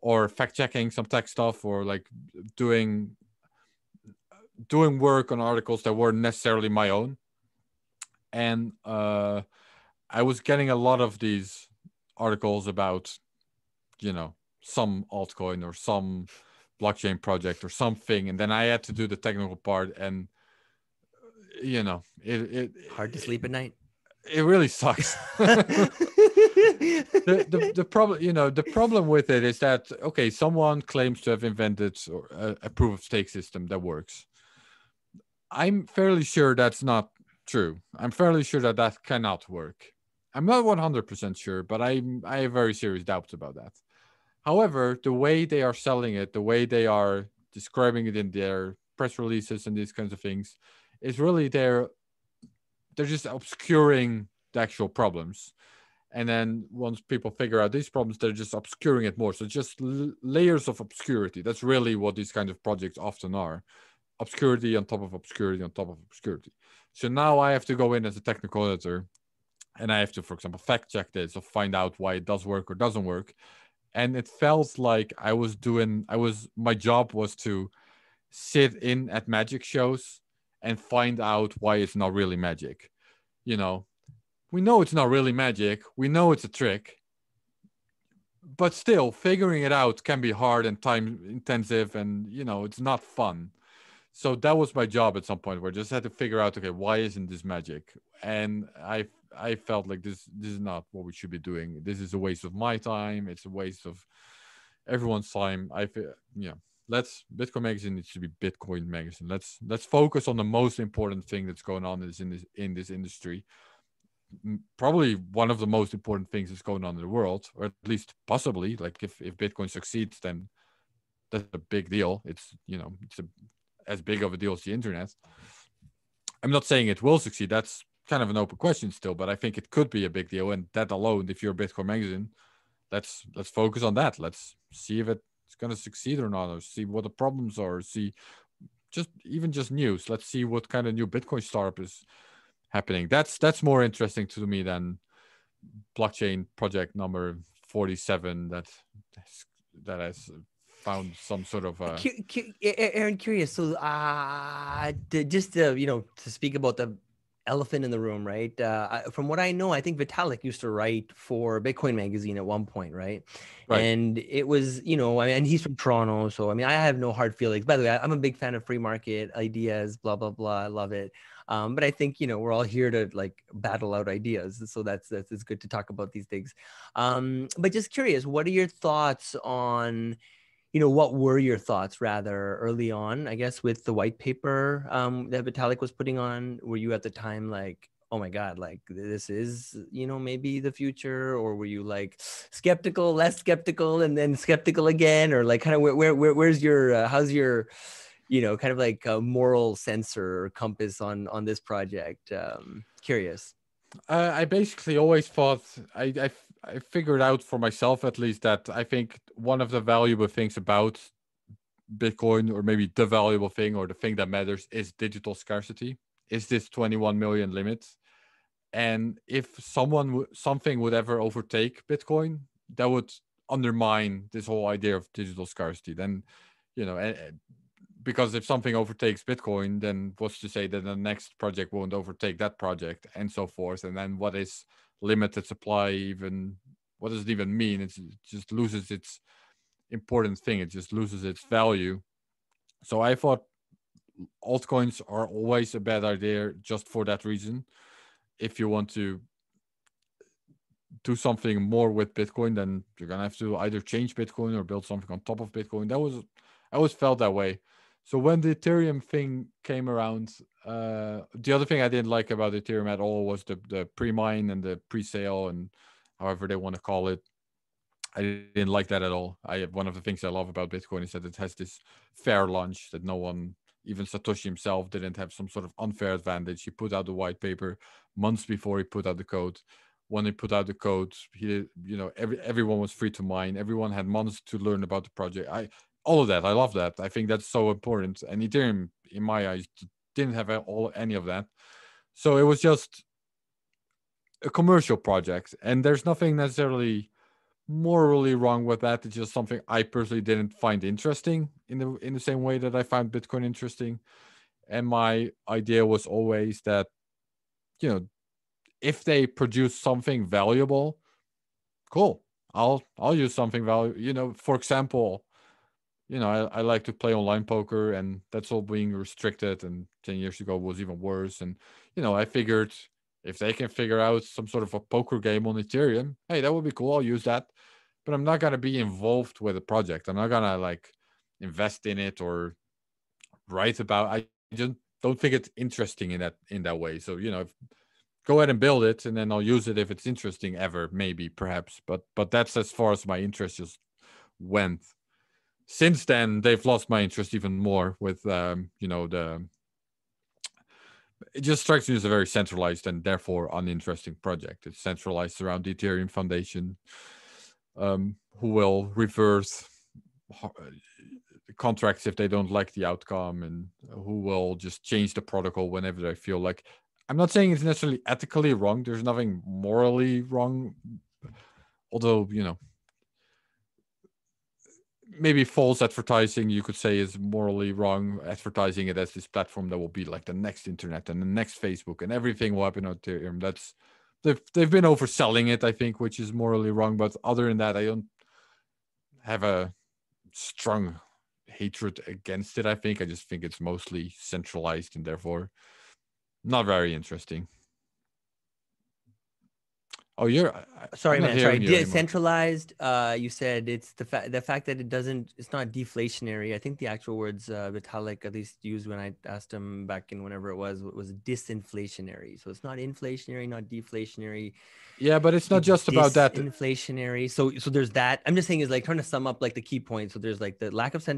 or fact checking some tech stuff, or like doing work on articles that weren't necessarily my own. And I was getting a lot of these articles about, you know, some altcoin or some blockchain project or something, and then I had to do the technical part, and you know, hard to sleep at night. It really sucks. the problem, you know, the problem with it is that, okay, someone claims to have invented a proof of stake system that works. I'm fairly sure that's not true. I'm fairly sure that cannot work. I'm not 100% sure, but I have very serious doubts about that. However, the way they are selling it, the way they are describing it in their press releases and these kinds of things, is really they're just obscuring the actual problems. And then once people figure out these problems, they're just obscuring it more. So just layers of obscurity. That's really what these kinds of projects often are. Obscurity on top of obscurity on top of obscurity. So now I have to go in as a technical editor, and I have to, for example, fact check this or find out why it does work or doesn't work. And it felt like I was doing, my job was to sit in at magic shows and find out why it's not really magic. You know it's not really magic. We know it's a trick, but still figuring it out can be hard and time intensive, and you know, it's not fun. So that was my job at some point, where I just had to figure out, okay, why isn't this magic? And I felt like this is not what we should be doing. This is a waste of my time. It's a waste of everyone's time. Bitcoin Magazine needs to be Bitcoin Magazine. Let's focus on the most important thing that's going on in this industry. Probably one of the most important things that's going on in the world, or at least possibly. Like if Bitcoin succeeds, then that's a big deal. It's as big of a deal as the internet. I'm not saying it will succeed. That's kind of an open question still, but I think it could be a big deal. And that alone, if you're a Bitcoin Magazine, let's focus on that. Let's see if it's going to succeed or not, or see what the problems are, or see just news. Let's see what kind of new Bitcoin startup is happening. That's more interesting to me than blockchain project number 47 that has found some sort of Aaron, curious. So to speak about the elephant in the room, right? From what I know, I think Vitalik used to write for Bitcoin Magazine at one point, right? And it was, and he's from Toronto, so I have no hard feelings. By the way, I'm a big fan of free market ideas, blah blah blah. I love it, but I think we're all here to battle out ideas, so that's it's good to talk about these things. But just curious, what are your thoughts on? What were your thoughts rather early on, I guess, with the white paper that Vitalik was putting on? Were you at the time like, oh my God, like this is, maybe the future? Or were you like skeptical, less skeptical, and then skeptical again? Or like kind of where's your, how's your, kind of like a moral sensor or compass on this project? Curious. I basically always thought, I figured out for myself at least, that I think one of the valuable things about Bitcoin, or maybe the valuable thing or the thing that matters, is digital scarcity, is this 21 million limit. And if something would ever overtake Bitcoin, that would undermine this whole idea of digital scarcity. Then, because if something overtakes Bitcoin, then what's to say that the next project won't overtake that project, and so forth. And then what is limited supply even? What does it even mean? It just loses its important thing. It just loses its value. So I thought altcoins are always a bad idea just for that reason. If you want to do something more with Bitcoin, then you're going to have to either change Bitcoin or build something on top of Bitcoin. I always felt that way. So when the Ethereum thing came around, the other thing I didn't like about Ethereum at all was the pre-mine and the pre-sale, and however they want to call it. I didn't like that at all. One of the things I love about Bitcoin is that it has this fair launch that no one, even Satoshi himself, didn't have some sort of unfair advantage. He put out the white paper months before he put out the code. When he put out the code, everyone was free to mine. Everyone had months to learn about the project. All of that, I love that. I think that's so important. And Ethereum, in my eyes, didn't have any of that. So it was just a commercial project. And there's nothing necessarily morally wrong with that. It's just something I personally didn't find interesting in the same way that I found Bitcoin interesting. And my idea was always that, if they produce something valuable, cool. I'll use something valuable. For example, I like to play online poker, and that's all being restricted. And 10 years ago was even worse. And, I figured if they can figure out some sort of a poker game on Ethereum, hey, that would be cool. I'll use that, but I'm not going to be involved with the project. I'm not going to invest in it or write about it. I just don't think it's interesting in that way. So, go ahead and build it, and then I'll use it if it's interesting ever, maybe, perhaps, but that's as far as my interest just went. Since then, they've lost my interest even more with, it just strikes me as a very centralized and therefore uninteresting project. It's centralized around the Ethereum Foundation, who will reverse contracts if they don't like the outcome, and who will just change the protocol whenever they feel like. I'm not saying it's necessarily ethically wrong. There's nothing morally wrong, although, maybe false advertising, you could say, is morally wrong. Advertising it as this platform that will be like the next internet and the next Facebook and everything will happen on Ethereum. That's, they've been overselling it, I think, which is morally wrong. But other than that, I don't have a strong hatred against it. I think, I just think it's mostly centralized and therefore not very interesting. Oh, you're sorry, man. Sorry, decentralized. You said it's the fact that it doesn't. It's not deflationary. I think the actual words Vitalik at least used when I asked him back in whenever it was disinflationary. So it's not inflationary, not deflationary. Yeah, but it's not just about that. Inflationary. So there's that. I'm just saying is like trying to sum up like the key points. So there's like the lack of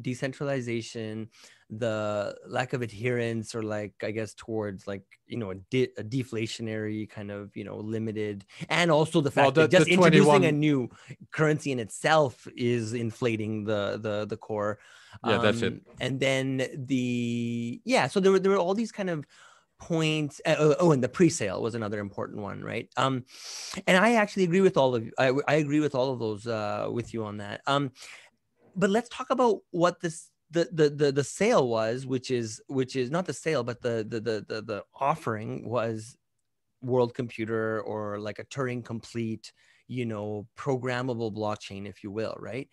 decentralization, the lack of adherence, or like I guess towards like, you know, a deflationary kind of, you know, limited, and also the fact that just introducing a new currency in itself is inflating the core. Yeah, that's it. And then so there were all these kind of points. And the pre-sale was another important one, right? And I actually agree with all of you. I agree with all of those with you on that. But let's talk about what this. The sale was, which is not the sale, but the offering was World Computer, or like a Turing complete, you know, programmable blockchain, if you will, right?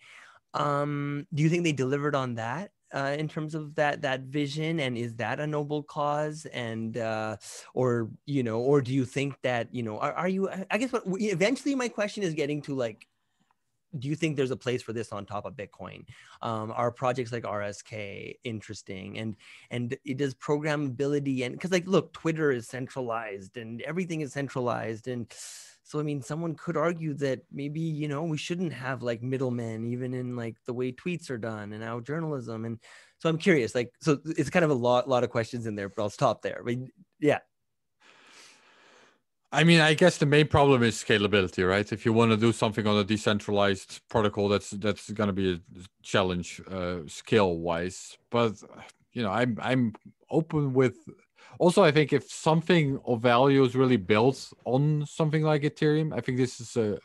Do you think they delivered on that in terms of that vision, and is that a noble cause? And or do you think that, you know, are you? I guess what eventually my question is getting to, like, do you think there's a place for this on top of Bitcoin? Are projects like RSK interesting? And it does programmability, and because, like, look, Twitter is centralized and everything is centralized. And so, I mean, someone could argue that maybe, you know, we shouldn't have like middlemen, even in like the way tweets are done and our journalism. And so I'm curious, like, so it's kind of a lot of questions in there, but I'll stop there. But yeah. I mean, I guess the main problem is scalability, right? If you want to do something on a decentralized protocol, that's going to be a challenge scale-wise. But, you know, I'm open with. Also, I think if something of value is really built on something like Ethereum, I think this is an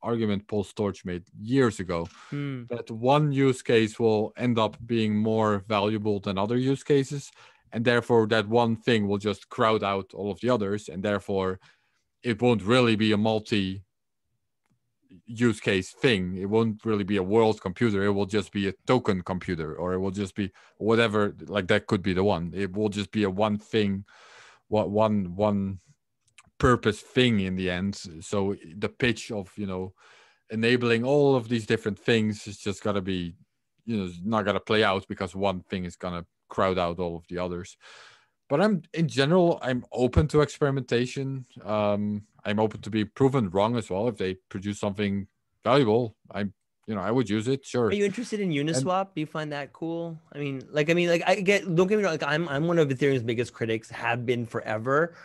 argument Paul Sztorc made years ago, that one use case will end up being more valuable than other use cases, and therefore that one thing will just crowd out all of the others, and therefore it won't really be a multi-use case thing. It won't really be a world computer. It will just be a token computer, or it will just be whatever. Like, that could be the one. It will just be a one thing, one purpose thing in the end. So the pitch of, you know, enabling all of these different things is just gotta be, you know, not gonna play out, because one thing is gonna crowd out all of the others. But in general, I'm open to experimentation. I'm open to be proven wrong as well. If they produce something valuable, I would use it. Sure. Are you interested in Uniswap? Do you find that cool? I mean, like I get. Don't get me wrong. Like, I'm one of Ethereum's biggest critics. Have been forever.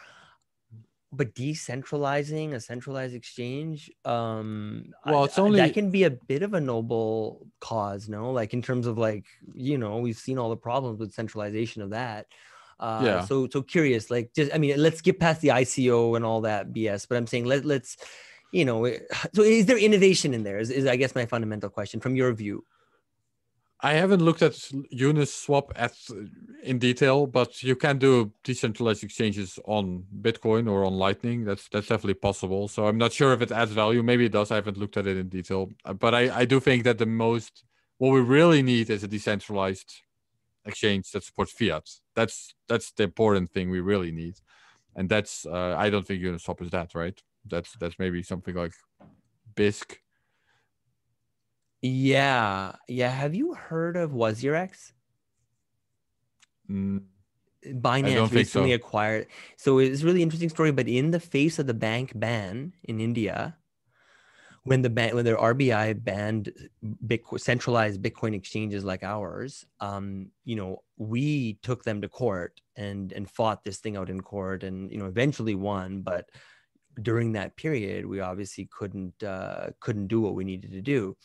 But decentralizing a centralized exchange, that can be a bit of a noble cause. No, like in terms of, like, you know, we've seen all the problems with centralization of that. Yeah. So curious, like, just, I mean, let's get past the ICO and all that BS, but I'm saying let's, you know, so is there innovation in there is I guess my fundamental question from your view. I haven't looked at Uniswap in detail, but you can do decentralized exchanges on Bitcoin or on Lightning. That's definitely possible. So I'm not sure if it adds value. Maybe it does. I haven't looked at it in detail, but I do think that what we really need is a decentralized exchange that supports fiat. That's the important thing we really need, and that's I don't think Uniswap is that, right? That's maybe something like BISC. Yeah. Have you heard of WazirX? Binance recently acquired. So it's a really interesting story. But in the face of the bank ban in India, when their RBI banned centralized Bitcoin exchanges like ours, you know, we took them to court and fought this thing out in court, and, you know, eventually won. But during that period, we obviously couldn't do what we needed to do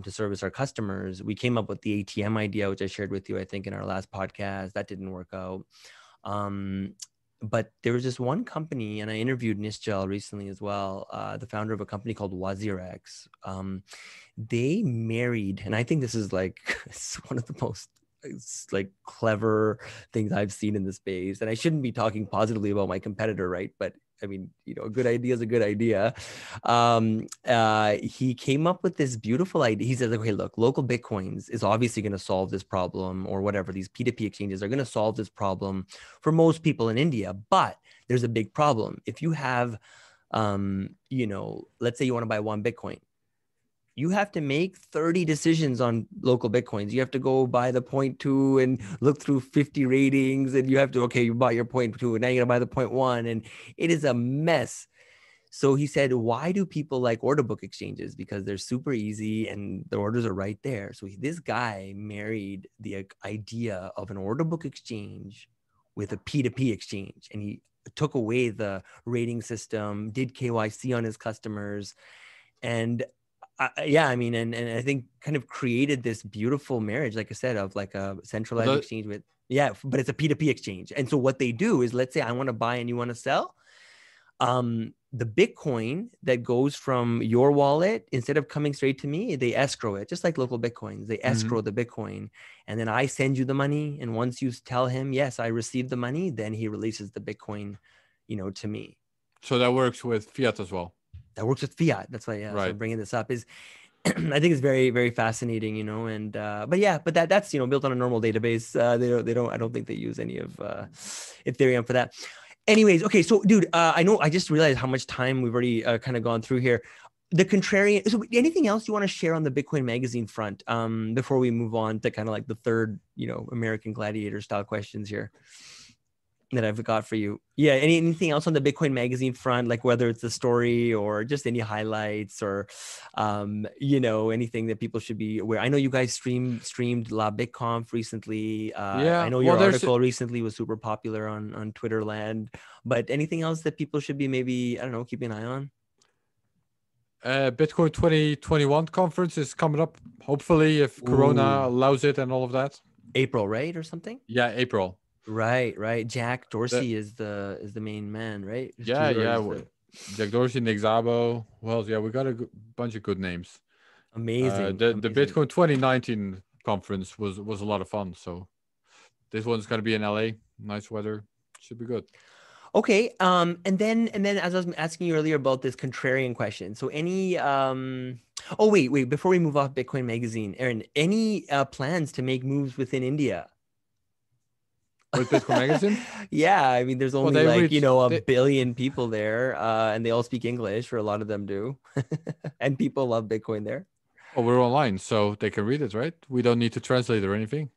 to service our customers. We came up with the ATM idea, which I shared with you, I think, in our last podcast. That didn't work out. But there was this one company, and I interviewed Nishjal recently as well, the founder of a company called WazirX. They married, and I think this is like one of the most like clever things I've seen in the space. And I shouldn't be talking positively about my competitor, right? But I mean, you know, a good idea is a good idea. He came up with this beautiful idea. He said, okay, look, Local Bitcoins is obviously going to solve this problem, or whatever. These P2P exchanges are going to solve this problem for most people in India. But there's a big problem. If you have, you know, let's say you want to buy one Bitcoin, you have to make 30 decisions on Local Bitcoins. You have to go buy the 0.2 and look through 50 ratings, and you have to, okay, you bought your 0.2 and now you're gonna buy the 0.1, and it is a mess. So he said, why do people like order book exchanges? Because they're super easy and the orders are right there. So this guy married the idea of an order book exchange with a P2P exchange. And he took away the rating system, did KYC on his customers. And yeah, I mean, and I think kind of created this beautiful marriage, like I said, of like a centralized exchange with, yeah, but it's a P2P exchange. And so what they do is, let's say I want to buy and you want to sell, the Bitcoin that goes from your wallet, instead of coming straight to me, they escrow it, just like Local Bitcoins. They escrow the Bitcoin, and then I send you the money. And once you tell him, yes, I received the money, then he releases the Bitcoin, you know, to me. So that works with fiat as well. That works with fiat. That's why, yeah, right. So bringing this up is, I think it's very, very fascinating, you know. And but yeah, but that's you know, built on a normal database. They don't. I don't think they use any of Ethereum for that. Anyways, okay. So, dude, I know I just realized how much time we've already kind of gone through here. The contrarian. So, anything else you want to share on the Bitcoin Magazine front before we move on to kind of like the third, you know, American Gladiator style questions here that I've got for you? Yeah, anything else on the Bitcoin Magazine front, like whether it's a story or just any highlights or, you know, anything that people should be aware? I know you guys streamed La BitConf recently. Yeah, I know your article recently was super popular on Twitter land, but anything else that people should be maybe, I don't know, keeping an eye on? Bitcoin 2021 conference is coming up, hopefully, if Corona allows it and all of that. April, right? Or something? Yeah, April. Right. Jack Dorsey is the main man, right? Yeah. Jack Dorsey, Nick Szabo. Well, yeah, we got a bunch of good names. Amazing. The Bitcoin 2019 conference was a lot of fun. So this one's going to be in LA. Nice weather. Should be good. Okay. And then as I was asking you earlier about this contrarian question. So wait, before we move off Bitcoin Magazine, Aaron, any plans to make moves within India? With Bitcoin Magazine? Yeah, I mean, there's only billion people there, and they all speak English, or a lot of them do. And people love Bitcoin there. Oh, we're online, so they can read it, right? We don't need to translate or anything.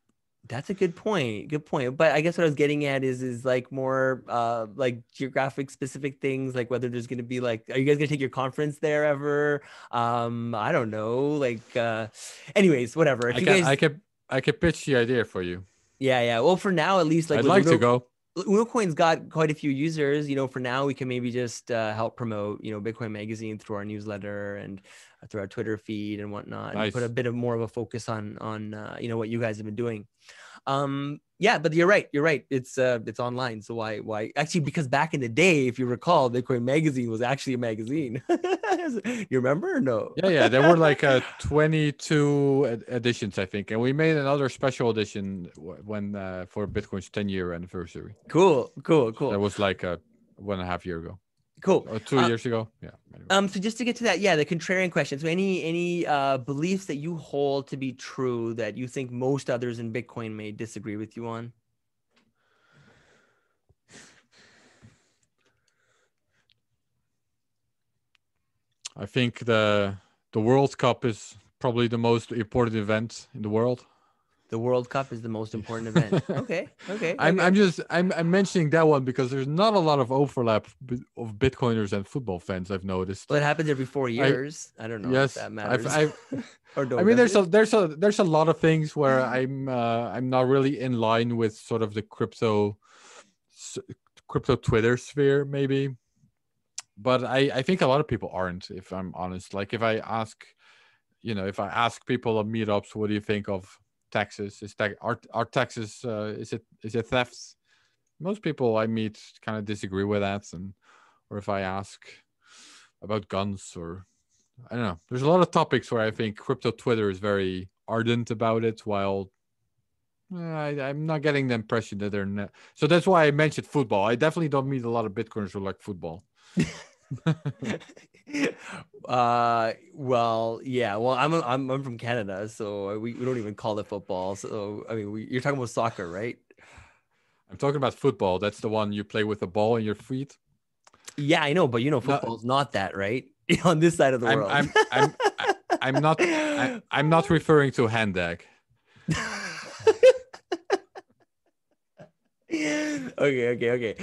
That's a good point. But I guess what I was getting at is like more like geographic specific things, like whether there's going to be like, are you guys going to take your conference there ever? I don't know. Like, anyways, whatever. I can pitch the idea for you. Yeah. Well, for now, at least, like, I'd like to go. UnoCoin's got quite a few users. You know, for now, we can maybe just help promote, you know, Bitcoin Magazine through our newsletter and through our Twitter feed and whatnot. Nice. And put a bit of more of a focus on you know, what you guys have been doing. Yeah, but you're right. It's online, so why? Actually, because back in the day, if you recall, Bitcoin Magazine was actually a magazine. You remember? No. Yeah. There were like 22 editions, I think, and we made another special edition when for Bitcoin's 10-year anniversary. Cool. So that was like 1.5 years ago. Cool. Or 2 years ago. Yeah. Anyway. So just to get to that, yeah, the contrarian question. So any beliefs that you hold to be true that you think most others in Bitcoin may disagree with you on? I think the World Cup is probably the most important event in the world. The World Cup is the most important event. Okay. I'm mentioning that one because there's not a lot of overlap of Bitcoiners and football fans, I've noticed. Well, it happens every 4 years. I don't know if that matters. There's a lot of things where I'm not really in line with sort of the crypto Twitter sphere, maybe. But I think a lot of people aren't, if I'm honest. Like if I ask people at meetups, what do you think of taxes? Are taxes is it theft? most people I meet kind of disagree with that. And, or if I ask about guns or I don't know, there's a lot of topics where I think crypto Twitter is very ardent about it, while I'm not getting the impression that they're not. So that's why I mentioned football. I definitely don't meet a lot of Bitcoiners who like football. Well, yeah. Well, I'm from Canada, so we don't even call it football. So I mean, you're talking about soccer, right? I'm talking about football. That's the one you play with a ball in your feet. Yeah, I know, but you know, football's not that, right? On this side of the world. I'm not referring to handbag. Okay.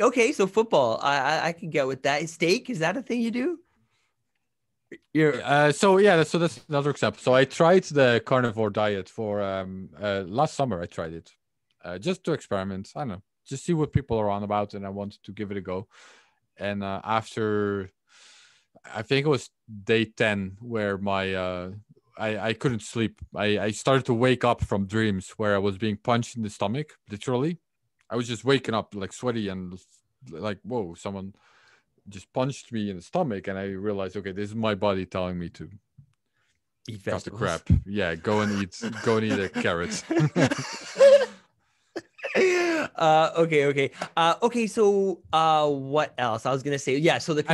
Okay, so football, I can get with that. Steak, is that a thing you do? So that's another example. So I tried the carnivore diet for last summer. I tried it just to experiment. I don't know, just see what people are on about, and I wanted to give it a go. And after, I think it was day 10, where my I couldn't sleep. I started to wake up from dreams where I was being punched in the stomach, literally. I was just waking up like sweaty and like, whoa, someone just punched me in the stomach. And I realized, okay, this is my body telling me to eat vegetables. Cut the crap. Yeah, go and eat a carrot. Okay. So, what else? I was gonna say, yeah. So the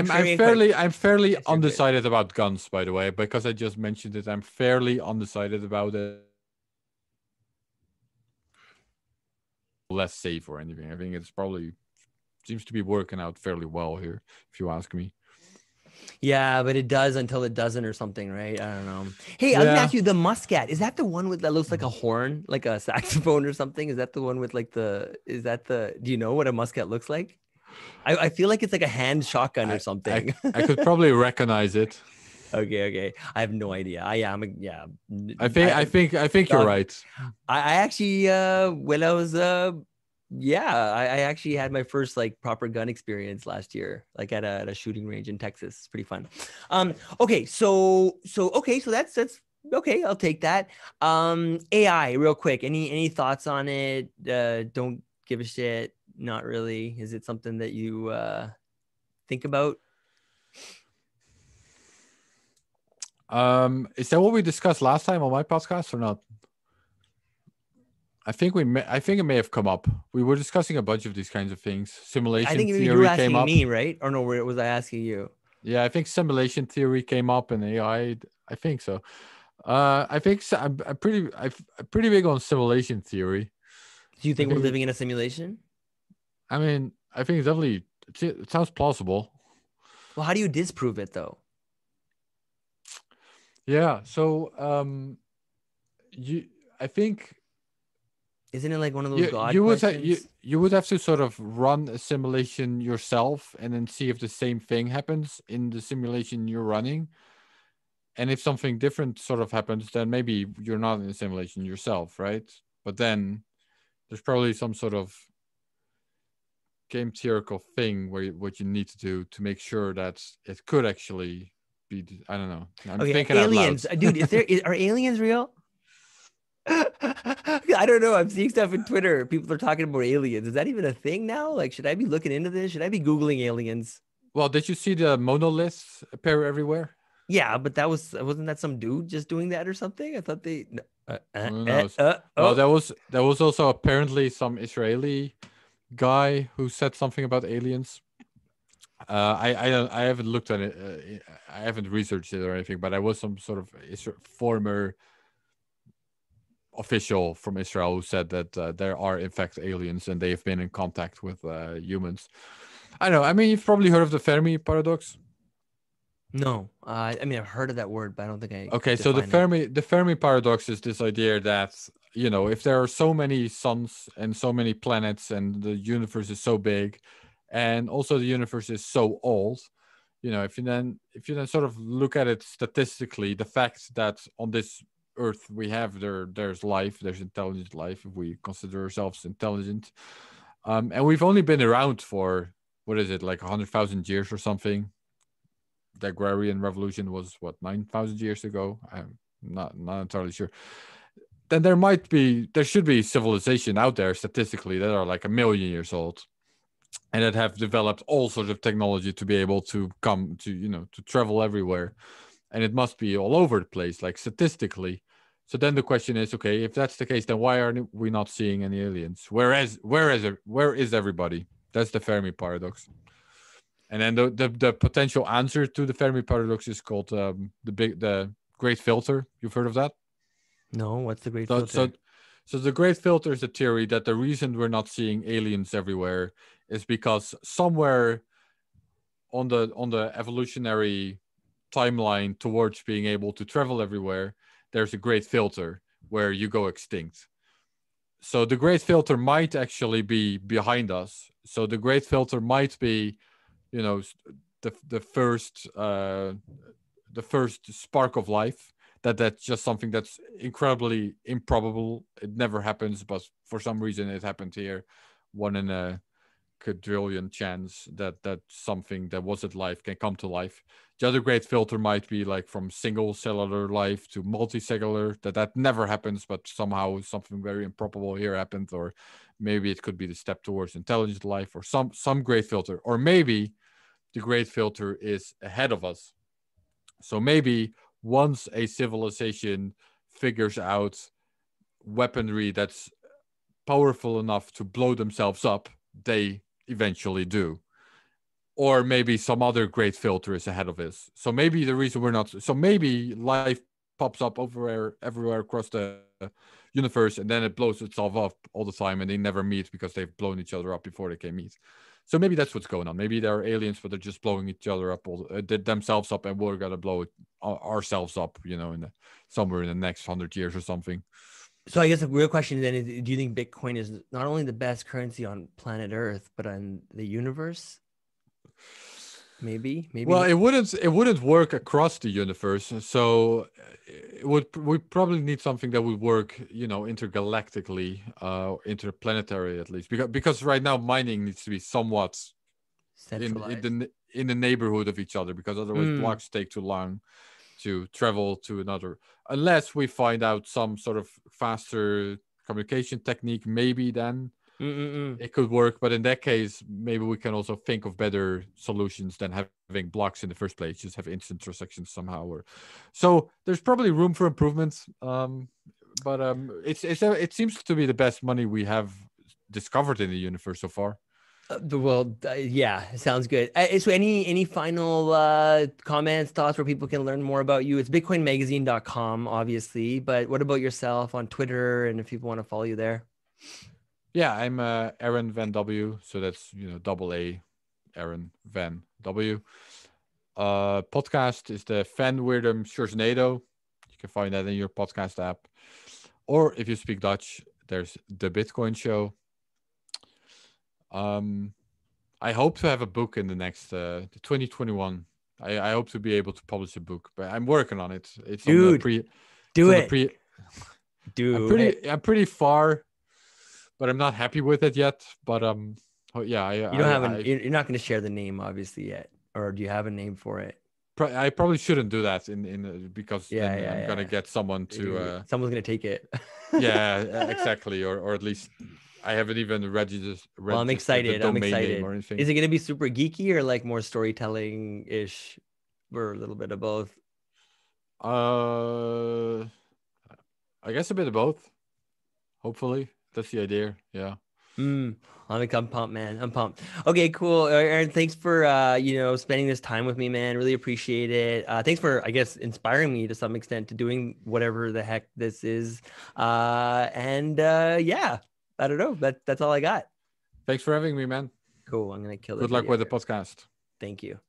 I'm fairly undecided about guns, by the way, because I just mentioned it. I'm fairly undecided about it. Less safe or anything. I think it's probably seems to be working out fairly well here, if you ask me. Yeah, but it does until it doesn't or something, right? I don't know. Hey, I was gonna ask you, the muscat, is that the one with that looks like a horn, like a saxophone or something? Is that the one with like the, is that the, do you know what a muscat looks like? I feel like it's like a hand shotgun or something. I could probably recognize it. Okay. I have no idea. I think you're right. I actually when I was I actually had my first like proper gun experience last year, like at a shooting range in Texas. It's pretty fun. So that's okay. I'll take that. AI real quick. Any thoughts on it? Don't give a shit. Not really. Is it something that you think about? Is that what we discussed last time on my podcast or not? I think it may have come up. We were discussing a bunch of these kinds of things. Simulation theory you were asking me, right? Or no, was I asking you? Yeah, I think simulation theory came up and AI. I think so. I'm pretty big on simulation theory. Do you think we're living in a simulation? I mean, I think it sounds plausible. Well, how do you disprove it though? Yeah. So, isn't it like one of those God questions? You would have to sort of run a simulation yourself and then see if the same thing happens in the simulation you're running. And if something different sort of happens, then maybe you're not in the simulation yourself, right? But then there's probably some sort of game theoretical thing where what you need to do to make sure that it could actually be, I don't know. I'm thinking aliens. Out loud. Dude, are aliens real? I don't know. I'm seeing stuff on Twitter. People are talking about aliens. Is that even a thing now? Like, should I be looking into this? Should I be Googling aliens? Well, did you see the monoliths appear everywhere? Yeah, but that wasn't that some dude just doing that or something? I thought they. Well, there was also apparently some Israeli guy who said something about aliens. I haven't looked at it. I haven't researched it or anything. But I was some sort of former official from Israel who said that there are in fact aliens and they have been in contact with humans. I know. I mean, you've probably heard of the Fermi paradox. No, I mean I've heard of that word, but I don't think I. Okay, so the Fermi paradox is this idea that you know if there are so many suns and so many planets and the universe is so big, and also the universe is so old. You know, if you then sort of look at it statistically, the fact that on this Earth we have there's life, there's intelligent life if we consider ourselves intelligent, and we've only been around for what is it, like 100,000 years or something. The agrarian revolution was what, 9,000 years ago? I'm not entirely sure. then there should be civilization out there statistically that are like 1 million years old and that have developed all sorts of technology to be able to come to, you know, to travel everywhere. And it must be all over the place, like statistically. So then the question is, okay, if that's the case, then why are we not seeing any aliens? Where is everybody? That's the Fermi paradox. And then the potential answer to the Fermi paradox is called the Great Filter. You've heard of that? No, what's the Great Filter? So the Great Filter is a theory that the reason we're not seeing aliens everywhere is because somewhere on the evolutionary timeline towards being able to travel everywhere, there's a great filter where you go extinct. So the Great Filter might actually be behind us. So the Great Filter might be, you know, the first spark of life. That's just something that's incredibly improbable. It never happens, but for some reason it happened here. 1 in a quadrillion chance that something that wasn't life can come to life. The other Great Filter might be like from single cellular life to multicellular, that never happens, but somehow something very improbable here happened, or maybe it could be the step towards intelligent life or some Great Filter, or maybe the Great Filter is ahead of us. So maybe once a civilization figures out weaponry that's powerful enough to blow themselves up, they eventually do. Or maybe some other Great Filter is ahead of us. So maybe the reason we're not, so maybe life pops up everywhere across the universe, and then it blows itself up all the time, and they never meet because they've blown each other up before they can meet. So maybe that's what's going on. Maybe there are aliens, but they're just blowing each other up, themselves up, and we're gonna blow ourselves up, you know, somewhere in the next 100 years or something. So I guess the real question then is, do you think Bitcoin is not only the best currency on planet Earth, but on the universe? Maybe. Well, it wouldn't work across the universe. So we probably need something that would work, you know, intergalactically, interplanetary at least, because right now mining needs to be somewhat in the neighborhood of each other, because otherwise blocks take too long to travel to another, unless we find out some sort of faster communication technique. Maybe then it could work, but in that case, maybe we can also think of better solutions than having blocks in the first place. Just have instant transactions somehow, so there's probably room for improvements. It seems to be the best money we have discovered in the universe so far. Yeah, sounds good. So any final comments, thoughts where people can learn more about you? It's bitcoinmagazine.com, obviously, but what about yourself on Twitter, and if people want to follow you there? Yeah, I'm Aaron Van W. So that's, you know, AA, Aaron Van W. Podcast is the Van Wirdum Sjorsnado. You can find that in your podcast app. Or if you speak Dutch, there's The Bitcoin Show. I hope to have a book in the next 2021. I hope to be able to publish a book, but I'm working on it. It's I'm pretty far, but I'm not happy with it yet. But you're not going to share the name obviously yet, or do you have a name for it? I probably shouldn't do that because I'm going to get someone to. Someone's going to take it. Yeah, exactly, or at least. I haven't even registered. Well, I'm excited. Is it going to be super geeky or like more storytelling ish, or a little bit of both? I guess a bit of both. Hopefully, that's the idea. Yeah. I'm pumped, man. I'm pumped. Okay, cool. Aaron, thanks for spending this time with me, man. Really appreciate it. Thanks for, I guess, inspiring me to some extent to doing whatever the heck this is. Yeah. I don't know. That's all I got. Thanks for having me, man. Cool. I'm going to kill it. Good luck with the podcast. Thank you.